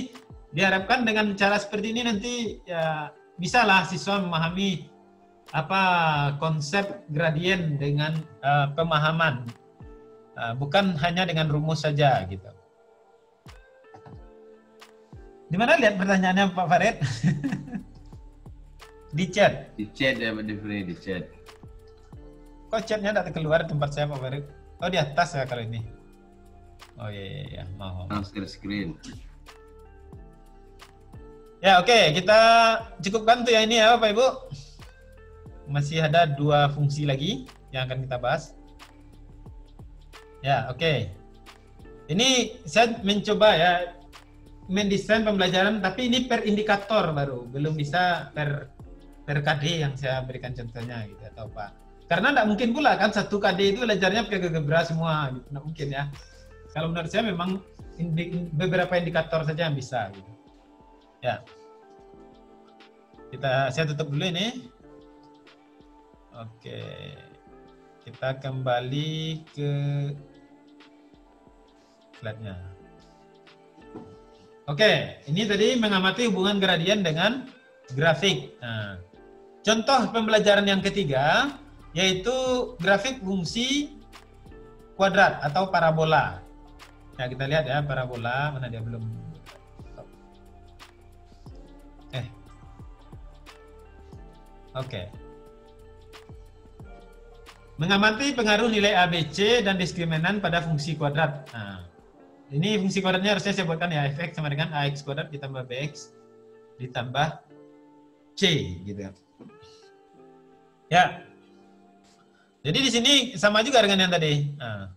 diharapkan dengan cara seperti ini nanti ya bisalah siswa memahami apa konsep gradien dengan pemahaman. Bukan hanya dengan rumus saja gitu. Dimana lihat pertanyaannya Pak Farid? Di chat. Di chat ya Pak Jeffrey, di chat. Kok chatnya tidak keluar tempat saya Pak Farid? Oh di atas ya kalau ini. Oh iya iya, mau. Share screen. Ya oke, kita cukupkan tuh ya ini ya Bapak Ibu. Masih ada dua fungsi lagi yang akan kita bahas. Ya, oke. Ini saya mencoba ya mendesain pembelajaran, tapi ini per indikator baru, belum bisa per KD yang saya berikan contohnya gitu atau apa. Karena tidak mungkin pula kan satu KD itu belajarnya pakai GeoGebra semua, gitu. Tidak mungkin ya. Kalau menurut saya memang beberapa indikator saja yang bisa. Gitu. Ya, saya tutup dulu ini. Oke, kita kembali ke slide-nya. Oke, ini tadi mengamati hubungan gradien dengan grafik. Nah, contoh pembelajaran yang ketiga yaitu grafik fungsi kuadrat atau parabola. Ya, kita lihat ya parabola, mana dia belum. Oke. Mengamati pengaruh nilai ABC dan diskriminan pada fungsi kuadrat. Nah, ini fungsi kuadratnya harusnya saya buatkan ya, fx sama dengan ax kuadrat ditambah bx ditambah c gitu. Ya. Jadi di sini sama juga dengan yang tadi. Nah.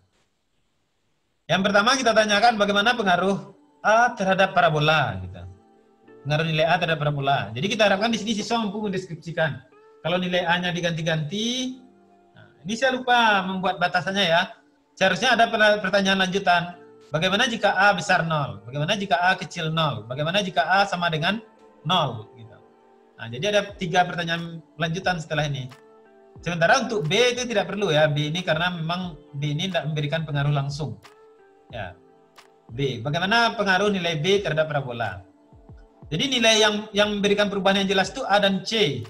Yang pertama kita tanyakan bagaimana pengaruh A terhadap parabola gitu. Pengaruh nilai A terhadap parabola. Jadi kita harapkan di sini siswa mampu mendeskripsikan. Kalau nilai A-nya diganti-ganti, ini saya lupa membuat batasannya ya. Seharusnya ada pertanyaan lanjutan. Bagaimana jika A besar 0? Bagaimana jika A kecil 0? Bagaimana jika A sama dengan 0? Gitu. Nah, jadi ada 3 pertanyaan lanjutan setelah ini. Sementara untuk B itu tidak perlu ya. B ini karena memang B ini tidak memberikan pengaruh langsung. Ya. B. Bagaimana pengaruh nilai B terhadap parabola? Jadi nilai yang memberikan perubahan yang jelas itu A dan C.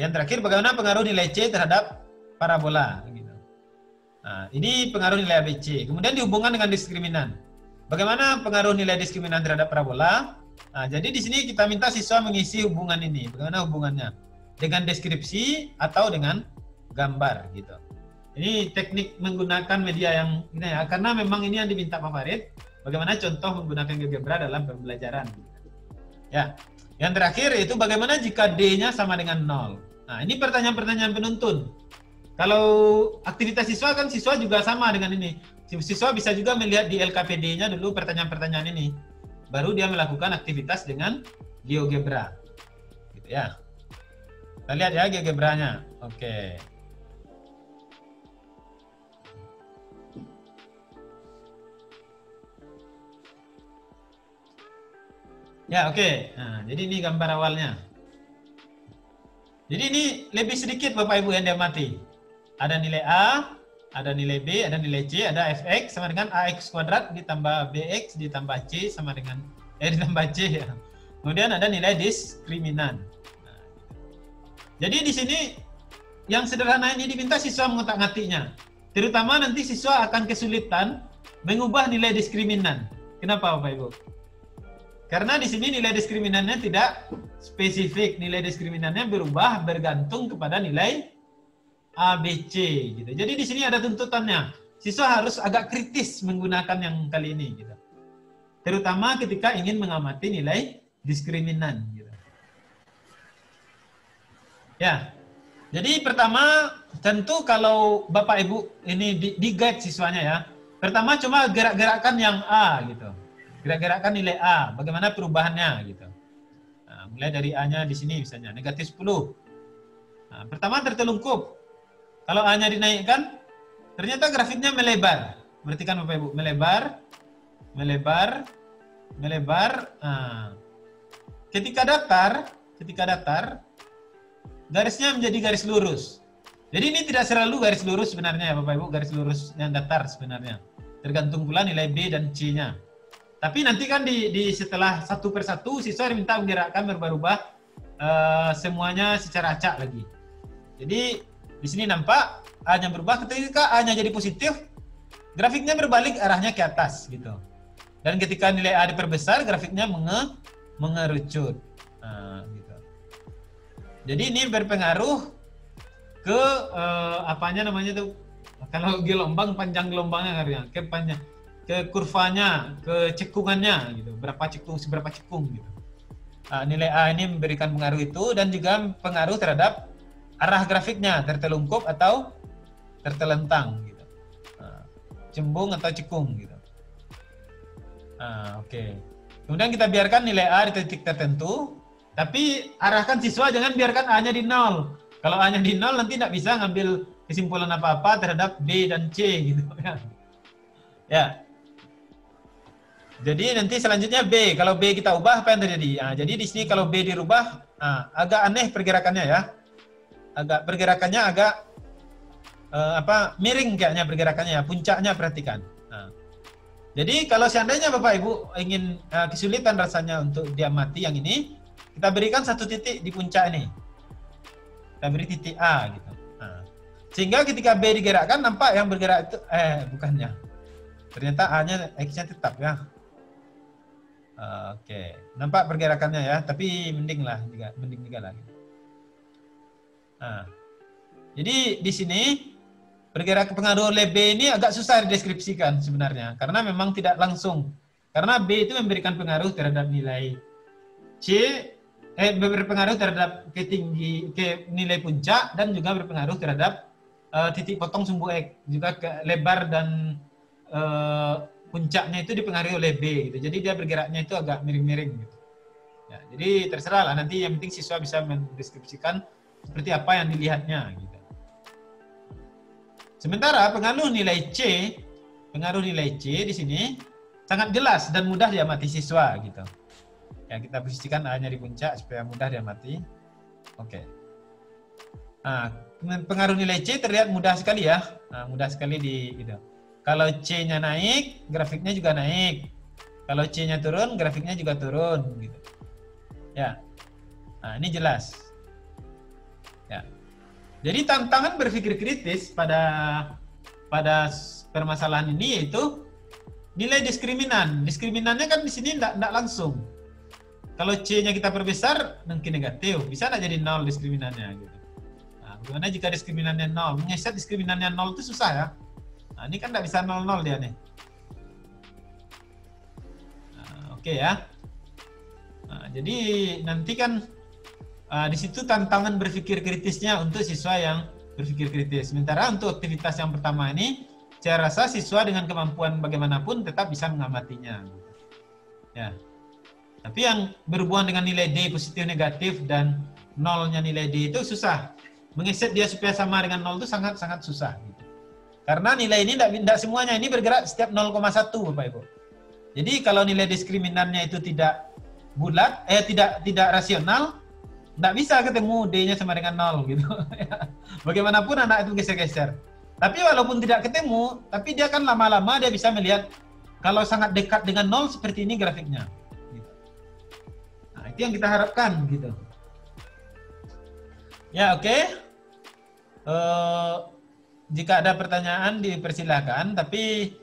Yang terakhir, bagaimana pengaruh nilai C terhadap parabola. Nah, ini pengaruh nilai ABC. Kemudian dihubungkan dengan diskriminan. Bagaimana pengaruh nilai diskriminan terhadap parabola? Nah, jadi di sini kita minta siswa mengisi hubungan ini. Bagaimana hubungannya? Dengan deskripsi atau dengan gambar gitu. Ini teknik menggunakan media yang ini ya, karena memang ini yang diminta Pak Farid. Bagaimana contoh menggunakan GeoGebra dalam pembelajaran? Ya. Yang terakhir itu bagaimana jika D-nya sama dengan 0? Nah, ini pertanyaan-pertanyaan penuntun. Kalau aktivitas siswa kan siswa juga sama dengan ini. Siswa bisa juga melihat di LKPD-nya dulu pertanyaan-pertanyaan ini. Baru dia melakukan aktivitas dengan GeoGebra. Gitu ya. Kita lihat ya GeoGebra-nya. Oke. Ya, oke. Nah, jadi ini gambar awalnya. Jadi ini lebih sedikit Bapak Ibu yang diamati. Ada nilai A, Ada nilai B, ada nilai C, ada fx sama dengan ax kuadrat ditambah bx ditambah c sama dengan ditambah c ya. Kemudian ada nilai diskriminan. Nah, jadi di sini yang sederhana ini diminta siswa mengutak-ngatinya. Terutama nanti siswa akan kesulitan mengubah nilai diskriminan. Kenapa Bapak Ibu? Karena di sini nilai diskriminannya tidak spesifik, nilai diskriminannya berubah bergantung kepada nilai ABC gitu. Jadi di sini ada tuntutannya. Siswa harus agak kritis menggunakan yang kali ini gitu. Terutama ketika ingin mengamati nilai diskriminan gitu. Ya. Jadi pertama tentu kalau Bapak Ibu ini di-guide siswanya ya. Pertama cuma gerak-gerakan yang A gitu. Gerak-gerakan nilai A, bagaimana perubahannya gitu. Nah, mulai dari A-nya di sini misalnya negatif 10. Nah, pertama tertelungkup. Kalau A-nya dinaikkan, ternyata grafiknya melebar. Perhatikan Bapak Ibu, melebar, melebar, melebar. Nah, ketika datar, garisnya menjadi garis lurus. Jadi ini tidak selalu garis lurus sebenarnya ya Bapak Ibu, garis lurus yang datar sebenarnya. Tergantung pula nilai B dan C-nya. Tapi nanti kan di setelah satu persatu siswa diminta menggerakkan berubah-ubah semuanya secara acak lagi. Jadi di sini nampak A-nya berubah, ketika A-nya jadi positif, grafiknya berbalik arahnya ke atas gitu. Dan ketika nilai A diperbesar, grafiknya mengerucut. Nah, gitu. Jadi ini berpengaruh ke apanya namanya tuh? Kalau gelombang, panjang gelombangnya karya, ke kurvanya, ke cekungannya gitu. Berapa cekung, seberapa cekung gitu. Nilai A ini memberikan pengaruh itu dan juga pengaruh terhadap arah grafiknya, tertelungkup atau tertelentang gitu, cembung atau cekung gitu. Oke. Kemudian kita biarkan nilai A di titik tertentu, tapi arahkan siswa jangan biarkan A-nya di 0. Kalau A-nya di 0 nanti tidak bisa ngambil kesimpulan apa-apa terhadap B dan C gitu ya. Ya. Jadi nanti selanjutnya B. Kalau B kita ubah apa yang terjadi? Jadi di sini kalau B dirubah, agak aneh pergerakannya ya. Pergerakannya agak miring kayaknya pergerakannya ya, puncaknya perhatikan. Nah. Jadi kalau seandainya Bapak Ibu ingin kesulitan rasanya untuk diamati yang ini, kita berikan satu titik di puncak ini. Kita beri titik A gitu. Nah. Sehingga ketika B digerakkan nampak yang bergerak itu bukannya. Ternyata A-nya X-nya tetap ya. Oke. Nampak pergerakannya ya, tapi mending juga lagi. Nah, jadi di sini pergerakan pengaruh oleh B ini agak susah dideskripsikan sebenarnya karena memang tidak langsung, karena B itu memberikan pengaruh terhadap nilai C, berpengaruh terhadap ke nilai puncak dan juga berpengaruh terhadap titik potong sumbu X juga ke lebar dan puncaknya itu dipengaruhi oleh B gitu. Jadi dia bergeraknya itu agak miring-miring gitu. Ya, jadi terserah lah nanti yang penting siswa bisa mendeskripsikan seperti apa yang dilihatnya gitu. Sementara pengaruh nilai C di sini sangat jelas dan mudah diamati siswa gitu. Ya, kita posisikan A-nya di puncak supaya mudah diamati. Oke. Nah, pengaruh nilai C terlihat mudah sekali ya. Nah, mudah sekali di gitu. Kalau C-nya naik, grafiknya juga naik. Kalau C-nya turun, grafiknya juga turun gitu. Ya. Nah, ini jelas. Ya. Jadi tantangan berpikir kritis pada permasalahan ini yaitu nilai diskriminan. Diskriminannya kan di sini tidak langsung. Kalau C-nya kita perbesar mungkin negatif, bisa tidak jadi 0 diskriminannya gitu. Nah, bagaimana jika diskriminannya 0? Mengeset diskriminannya 0 itu susah ya. Nah, ini kan tidak bisa 0-0 dia nih. Nah, oke ya. Nah, jadi nanti kan di situ tantangan berpikir kritisnya untuk siswa yang berpikir kritis. Sementara untuk aktivitas yang pertama ini, saya rasa siswa dengan kemampuan bagaimanapun tetap bisa mengamatinya. Ya. Tapi yang berhubungan dengan nilai D positif negatif dan nolnya nilai D itu susah. Mengeset dia supaya sama dengan nol itu sangat-sangat susah. Karena nilai ini tidak semuanya, ini bergerak setiap 0,1 Bapak Ibu. Jadi kalau nilai diskriminannya itu tidak bulat, tidak rasional, nggak bisa ketemu D-nya sama dengan 0 gitu. Bagaimanapun anak itu geser-geser. Tapi walaupun tidak ketemu, tapi dia kan lama-lama dia bisa melihat kalau sangat dekat dengan nol seperti ini grafiknya. Nah, itu yang kita harapkan gitu. Ya, oke. Jika ada pertanyaan dipersilahkan, tapi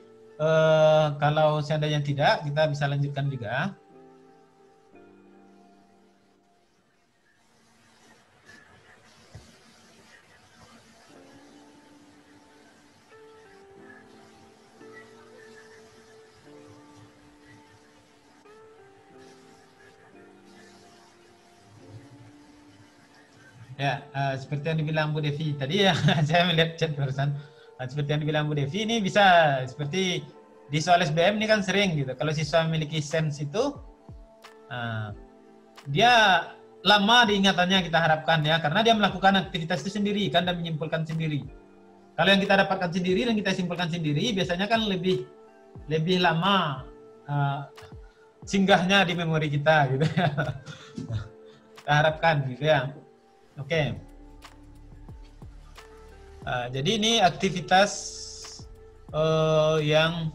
kalau seandainya tidak, kita bisa lanjutkan juga. Ya, seperti yang dibilang Bu Devi tadi ya, saya melihat chat barusan. Seperti yang dibilang Bu Devi, ini bisa seperti di soal SBM ini kan sering gitu. Kalau siswa memiliki sense itu, dia lama diingatannya kita harapkan ya, karena dia melakukan aktivitas itu sendiri kan dan menyimpulkan sendiri. Kalau yang kita dapatkan sendiri dan kita simpulkan sendiri, biasanya kan lebih lama singgahnya di memori kita gitu ya. Kita harapkan gitu ya. Oke, jadi ini aktivitas yang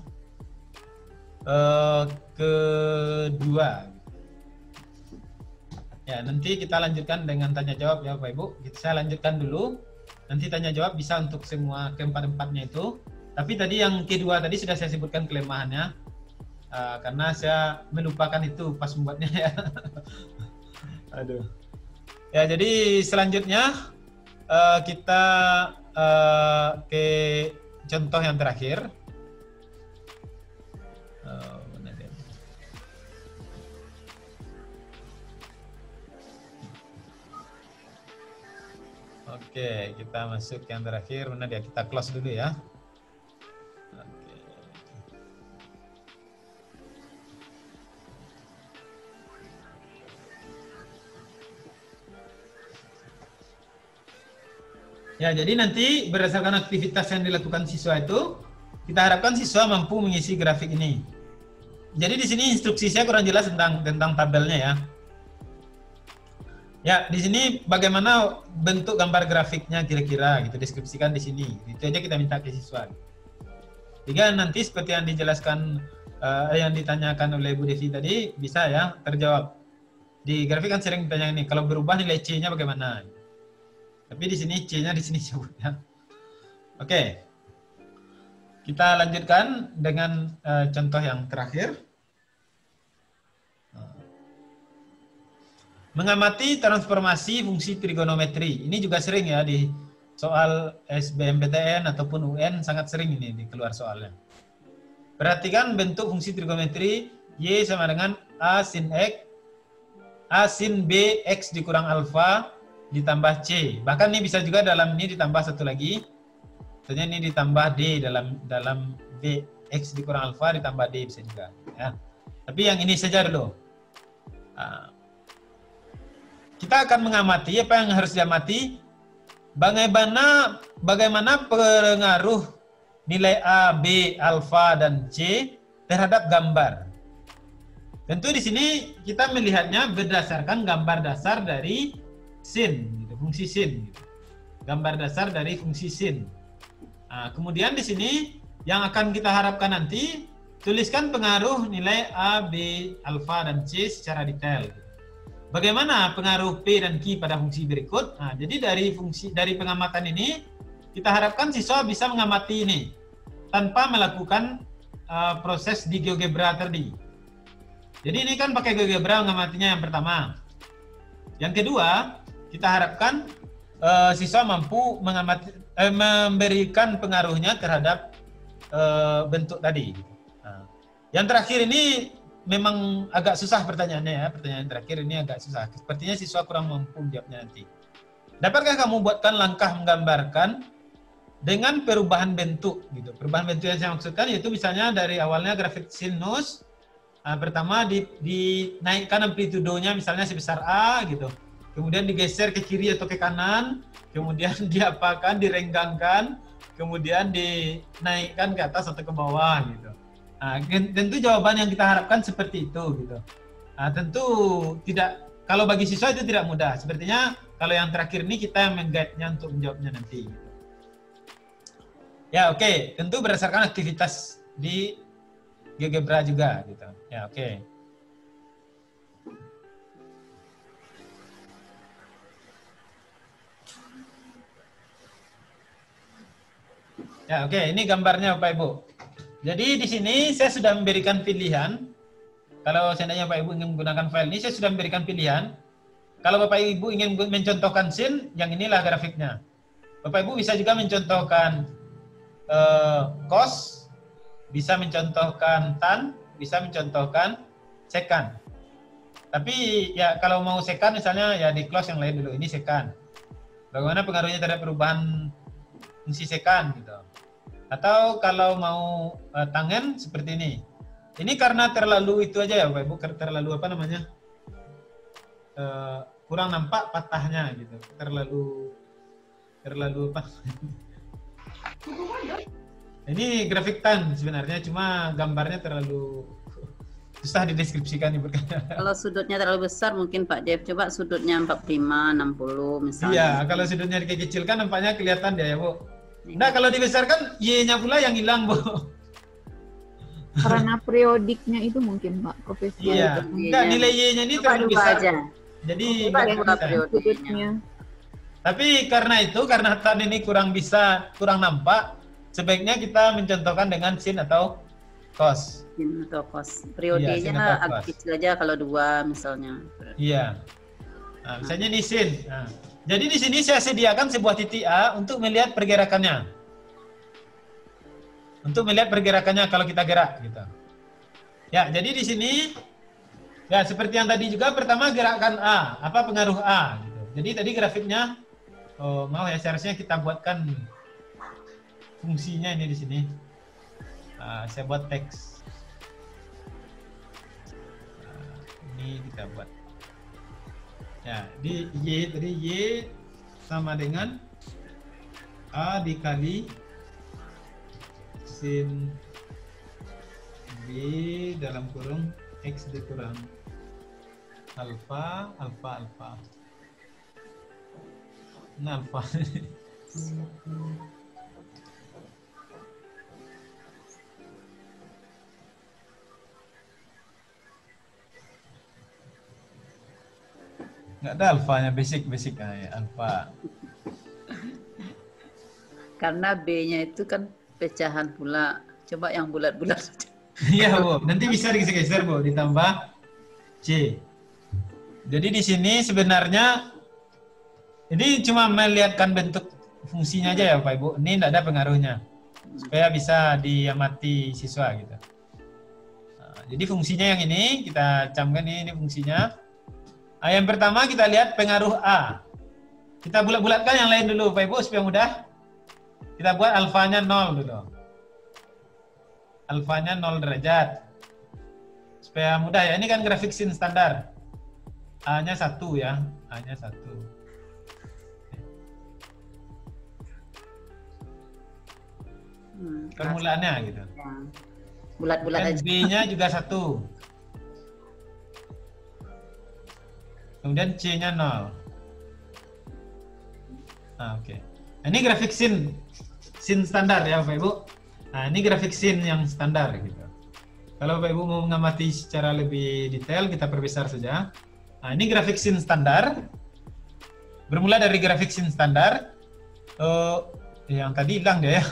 kedua. Ya, nanti kita lanjutkan dengan tanya jawab ya Bapak Ibu. Saya lanjutkan dulu. Nanti tanya jawab bisa untuk semua keempat-empatnya itu. Tapi tadi yang kedua tadi sudah saya sebutkan kelemahannya. Karena saya melupakan itu pas membuatnya ya. Aduh. Ya, jadi selanjutnya kita ke contoh yang terakhir. Oke, kita masuk yang terakhir. Mana dia? Kita close dulu ya. Ya, jadi nanti berdasarkan aktivitas yang dilakukan siswa itu, kita harapkan siswa mampu mengisi grafik ini. Jadi di sini instruksi saya kurang jelas tentang tabelnya ya. Ya, di sini bagaimana bentuk gambar grafiknya kira-kira gitu, deskripsikan di sini. Itu aja kita minta ke siswa. Jika nanti seperti yang dijelaskan, yang ditanyakan oleh Bu Devi tadi, bisa ya terjawab. Di grafik kan sering ditanya ini, kalau berubah nilai C-nya bagaimana? Tapi di sini C-nya di sini sebutnya. Oke, kita lanjutkan dengan contoh yang terakhir. Mengamati transformasi fungsi trigonometri. Ini juga sering ya di soal SBMPTN ataupun UN, sangat sering ini dikeluar soalnya. Perhatikan bentuk fungsi trigonometri Y sama dengan A sin X, A sin B X dikurang alfa ditambah C. Bahkan ini bisa juga dalam ini ditambah satu lagi. Contohnya ini ditambah D dalam B. X dikurang alfa ditambah D bisa juga. Ya. Tapi yang ini saja dulu. Kita akan mengamati apa yang harus diamati. Bagaimana pengaruh nilai A, B, alfa, dan C terhadap gambar. Tentu di sini kita melihatnya berdasarkan gambar dasar dari sin, gitu, fungsi sin, gitu. Gambar dasar dari fungsi sin. Nah, kemudian di sini yang akan kita harapkan nanti tuliskan pengaruh nilai A, B, alfa dan C secara detail. Bagaimana pengaruh P dan Q pada fungsi berikut? Nah, jadi dari pengamatan ini kita harapkan siswa bisa mengamati ini tanpa melakukan proses di GeoGebra tadi. Jadi ini kan pakai GeoGebra mengamatinya yang pertama. Yang kedua, kita harapkan siswa mampu memberikan pengaruhnya terhadap bentuk tadi. Nah, yang terakhir ini memang agak susah pertanyaannya ya. Pertanyaan terakhir ini agak susah. Sepertinya siswa kurang mampu menjawabnya nanti. Dapatkah kamu buatkan langkah menggambarkan dengan perubahan bentuk? Gitu. Perubahan bentuk yang saya maksudkan yaitu misalnya dari awalnya grafik sinus. Pertama dinaikkan amplitudonya misalnya sebesar A gitu. Kemudian digeser ke kiri atau ke kanan, kemudian diapakan, direnggangkan, kemudian dinaikkan ke atas atau ke bawah gitu. Nah, tentu jawaban yang kita harapkan seperti itu gitu. Nah, tentu tidak, kalau bagi siswa itu tidak mudah. Sepertinya kalau yang terakhir ini kita yang mengguide-nya untuk menjawabnya nanti. Ya, oke. Tentu berdasarkan aktivitas di GeoGebra juga gitu. Ya, oke. Ya, oke, ini gambarnya Pak Ibu. Jadi di sini saya sudah memberikan pilihan. Kalau seandainya Pak Ibu ingin menggunakan file ini, saya sudah memberikan pilihan. Kalau Bapak Ibu ingin mencontohkan scene, yang inilah grafiknya. Bapak Ibu bisa juga mencontohkan cost, bisa mencontohkan tan, bisa mencontohkan sekan. Tapi ya kalau mau sekan misalnya ya di close yang lain dulu, ini sekan. Bagaimana pengaruhnya terhadap perubahan fungsi sekan gitu. Atau kalau mau tangen seperti ini. Ini karena terlalu itu aja ya Bapak Ibu, terlalu apa namanya? Kurang nampak patahnya gitu, terlalu apa? Ini grafik tan sebenarnya, cuma gambarnya terlalu susah dideskripsikan ibu. Kalau sudutnya terlalu besar mungkin Pak Dev coba sudutnya 45, 60 misalnya. Iya, kalau sudutnya dikecilkan nampaknya kelihatan dia ya Bu. Nah kalau dibesarkan y-nya pula yang hilang Bu. Karena periodiknya itu mungkin Pak profesional. Iya. Enggak, nilai y-nya ini terlalu besar. Aja. Jadi tapi karena itu, karena tan ini kurang bisa, kurang nampak, sebaiknya kita mencontohkan dengan sin atau cos. Sin atau cos. Periodenya ya, agak kecil aja kalau 2 misalnya. Iya. Nah, misalnya ini sin. Nah, jadi di sini saya sediakan sebuah titik A untuk melihat pergerakannya. Untuk melihat pergerakannya kalau kita gerak gitu. Ya, jadi di sini ya, seperti yang tadi juga, pertama gerakan A, apa pengaruh A gitu. Jadi tadi grafiknya, oh, mau ya seharusnya kita buatkan fungsinya ini di sini. Saya buat teks. Ini kita buat. Ya, di Y, tadi Y sama dengan A dikali sin B dalam kurung X dikurang alfa alfa nggak ada alfanya, basic kayak alfa karena B-nya itu kan pecahan pula, coba yang bulat-bulat saja. Iya Bu, nanti bisa digeser-geser Bu, ditambah C. Jadi di sini sebenarnya ini cuma melihatkan bentuk fungsinya aja ya Pak Ibu. Ini tidak ada pengaruhnya. Supaya bisa diamati siswa gitu. Nah, jadi fungsinya yang ini, kita camkan ini fungsinya. Nah, yang pertama kita lihat pengaruh A. Kita bulat-bulatkan yang lain dulu Pak Ibu supaya mudah. Kita buat alfanya 0 dulu. Alfanya 0 derajat. Supaya mudah ya. Ini kan grafik scene standar. A-nya 1 ya. A-nya 1. Permulaannya gitu. Bulat-bulat aja. B-nya juga 1. Kemudian C-nya 0. Nah, oke. Nah, ini grafik scene standar ya Bapak Ibu. Nah, ini grafik scene yang standar gitu. Kalau Bapak Ibu mau mengamati secara lebih detail, kita perbesar saja. Nah, ini grafik scene standar. Bermula dari grafik scene standar. Yang tadi hilang dia ya.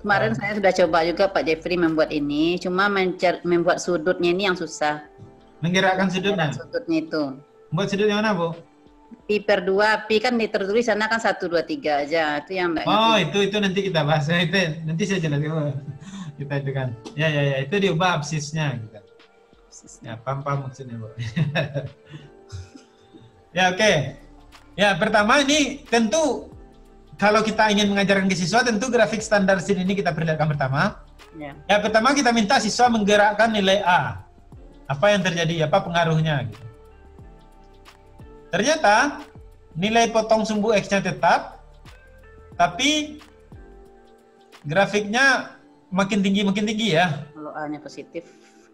Kemarin saya sudah coba juga Pak Jeffrey membuat ini, cuma membuat sudutnya ini yang susah. Menggerakkan sudutnya? Sudutnya itu. Membuat sudut yang mana Bu? Pi per 2, pi kan ditertulis sana kan 1, 2, 3 aja, itu yang Mbak. Oh itu nanti kita bahas, itu, nanti saya jelaskan. Kita itu kan, ya, itu diubah absisnya. Gitu. Ya, paham maksudnya Bu. Ya oke, ya pertama ini tentu kalau kita ingin mengajarkan ke siswa, tentu grafik standar scene ini kita perlihatkan pertama. Ya. Ya, pertama kita minta siswa menggerakkan nilai A. Apa yang terjadi, apa pengaruhnya. Gitu. Ternyata nilai potong sumbu X-nya tetap, tapi grafiknya makin tinggi ya. Kalau A-nya positif.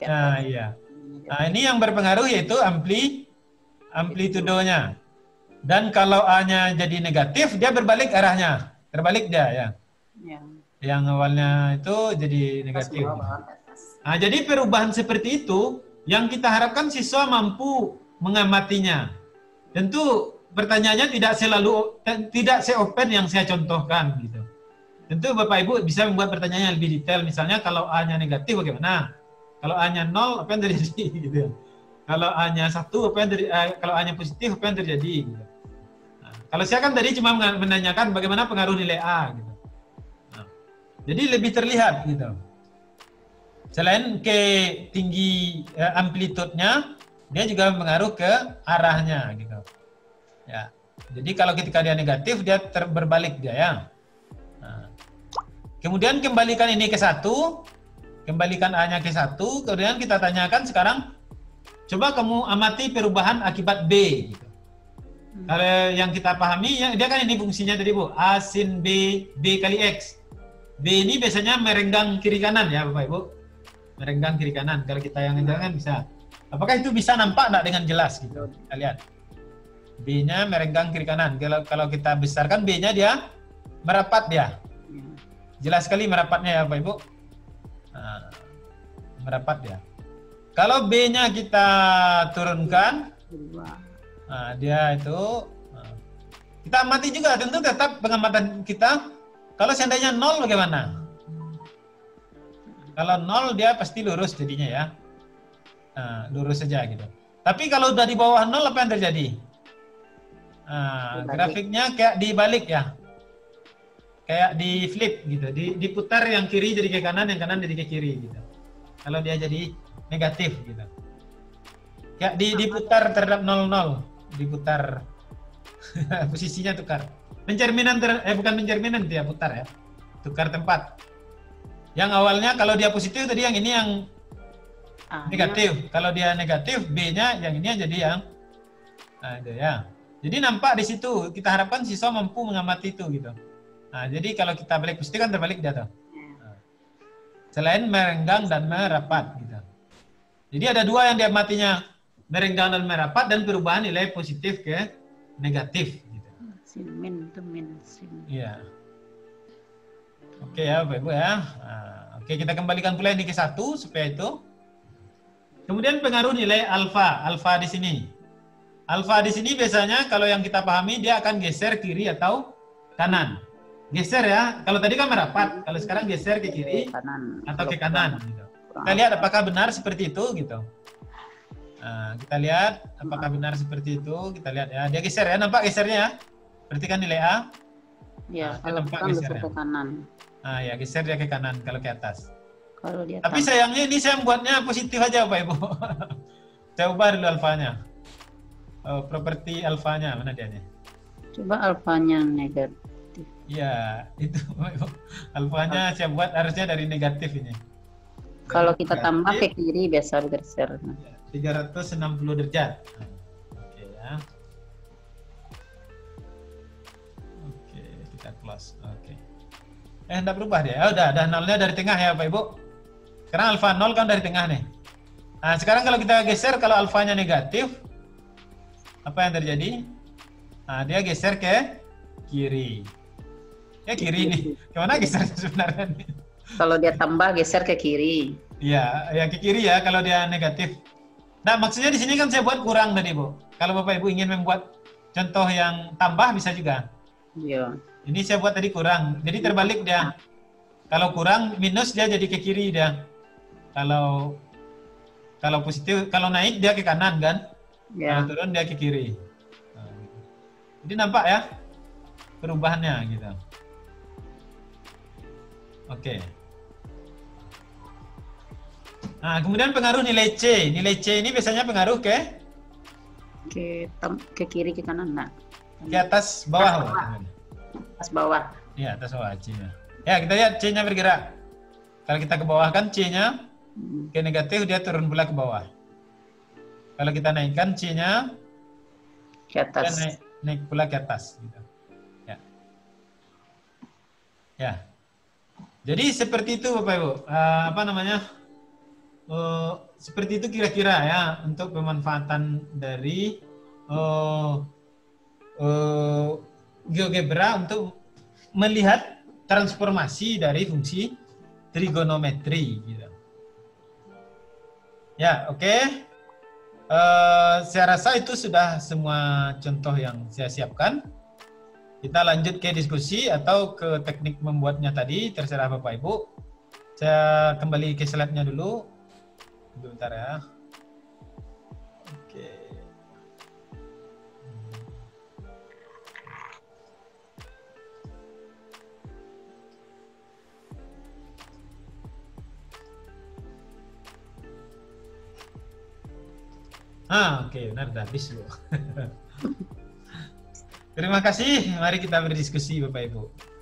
Nah, iya. Nah, ini yang berpengaruh yaitu amplitudonya. Dan kalau A-nya jadi negatif, dia berbalik arahnya. Terbalik dia ya. Ya. Yang awalnya itu jadi negatif. Nah, jadi perubahan seperti itu yang kita harapkan siswa mampu mengamatinya. Tentu pertanyaannya tidak se-open yang saya contohkan gitu. Tentu Bapak Ibu bisa membuat pertanyaan yang lebih detail, misalnya kalau A-nya negatif bagaimana? Kalau A-nya 0 apa yang terjadi gitu. Kalau A-nya 1 apa yang terjadi? Kalau A-nya positif apa yang terjadi gitu. Nah, kalau saya kan tadi cuma menanyakan bagaimana pengaruh nilai A gitu. Nah, jadi lebih terlihat gitu. Selain ke tinggi amplitudenya, dia juga mengaruh ke arahnya gitu. Ya. Jadi kalau ketika dia negatif dia berbalik dia ya. Nah. Kemudian kembalikan ini ke 1, kembalikan A-nya ke 1, kemudian kita tanyakan sekarang coba kamu amati perubahan akibat B gitu. Kalau yang kita pahami ya, dia kan ini fungsinya tadi Bu, A sin B, B kali X. B ini biasanya merenggang kiri kanan ya Bapak Ibu. Merenggang kiri kanan kalau kita yang kan bisa. Apakah itu bisa nampak enggak dengan jelas gitu? Kita lihat. B-nya merenggang kiri kanan. Kalau kita besarkan B-nya dia merapat dia. Jelas sekali merapatnya ya Bapak Ibu. Nah, merapat dia. Kalau B-nya kita turunkan, nah, dia itu nah. Kita amati juga tentu tetap pengamatan kita. Kalau seandainya 0 bagaimana? Kalau 0 dia pasti lurus jadinya ya. Nah, lurus saja gitu. Tapi kalau udah di bawah 0 apa yang terjadi? Nah, grafiknya kayak dibalik ya, kayak di flip gitu, diputar yang kiri jadi ke kanan, yang kanan jadi ke kiri gitu. Kalau dia jadi negatif gitu, kayak diputar terhadap 0,0, diputar posisinya tukar. Pencerminan bukan pencerminan dia putar ya, tukar tempat. Yang awalnya kalau dia positif tadi yang ini yang negatif. Kalau dia negatif B-nya yang ini jadi yang ada ya. Jadi nampak di situ, kita harapkan siswa mampu mengamati itu gitu. Nah, jadi kalau kita balik positif kan terbalik dia tuh. Nah, selain merenggang dan merapat gitu. Jadi ada dua yang diamatinya, merenggang dan merapat dan perubahan nilai positif ke negatif gitu. Sin min to min sin. Iya. Oke ya Bapak Ibu ya. Nah, oke kita kembalikan pula ini ke 1 supaya itu. Kemudian pengaruh nilai alfa, alfa di sini. Alfa di sini biasanya kalau yang kita pahami dia akan geser kiri atau kanan. Geser ya. Kalau tadi kan merapat, kalau sekarang geser ke kiri atau ke kanan. Gitu. Kita lihat apakah benar seperti itu gitu. Nah, kita lihat apakah benar seperti itu. Kita lihat ya. Dia geser ya. Nampak gesernya ya. Perhatikan nilai A. Ya. Nah, nampak geser ke kanan. Ah ya geser dia ke kanan kalau ke atas. Kalau dia. Tapi sayangnya ini saya membuatnya positif aja Pak Ibu. Saya ubah dulu alfanya. Properti alfanya mana dia nih? Coba alfanya negatif. Ya itu alfanya saya buat harusnya dari negatif ini. Kalau kita negatif, tambah ke kiri biasa bergeser. 360 derajat. Oke ya. Oke kita close. Oke. Enggak berubah dia. Oh, udah nolnya dari tengah ya Pak Ibu. Karena alfa 0 kan dari tengah nih. Nah sekarang kalau kita geser kalau alfanya negatif. Apa yang terjadi? Nah, dia geser ke kiri. Ya kiri nih. Kemana geser sebenarnya? Nih? Kalau dia tambah geser ke kiri. Iya, ya ke kiri ya kalau dia negatif. Nah, maksudnya di sini kan saya buat kurang tadi, Bu. Kalau Bapak Ibu ingin membuat contoh yang tambah bisa juga. Iya. Ini saya buat tadi kurang. Jadi terbalik dia. Kalau kurang minus dia jadi ke kiri dia. Kalau positif, kalau naik dia ke kanan kan? Ya. Nah, turun dia ke kiri. Nah, gitu. Jadi nampak ya perubahannya gitu. Oke. Nah kemudian pengaruh nilai C. Nilai C ini biasanya pengaruh ke kiri ke kanan enggak? Ke atas bawah. Atas bawah. Iya atas bawah C-nya. Ya kita lihat C-nya bergerak. Kalau kita ke bawah kan C-nya ke negatif dia turun pula ke bawah. Kalau kita naikkan C-nya ke atas, naik pula ke atas. Gitu. Ya. Ya. Jadi seperti itu Bapak Ibu. Apa namanya? Seperti itu kira-kira ya untuk pemanfaatan dari GeoGebra untuk melihat transformasi dari fungsi trigonometri. Gitu. Ya, oke. Saya rasa itu sudah semua contoh yang saya siapkan. Kita lanjut ke diskusi atau ke teknik membuatnya tadi, terserah Bapak Ibu. Saya kembali ke slide-nya dulu. Bentar ya. Oke. Ah, oke, benar, udah habis loh. Terima kasih. Mari kita berdiskusi, Bapak Ibu.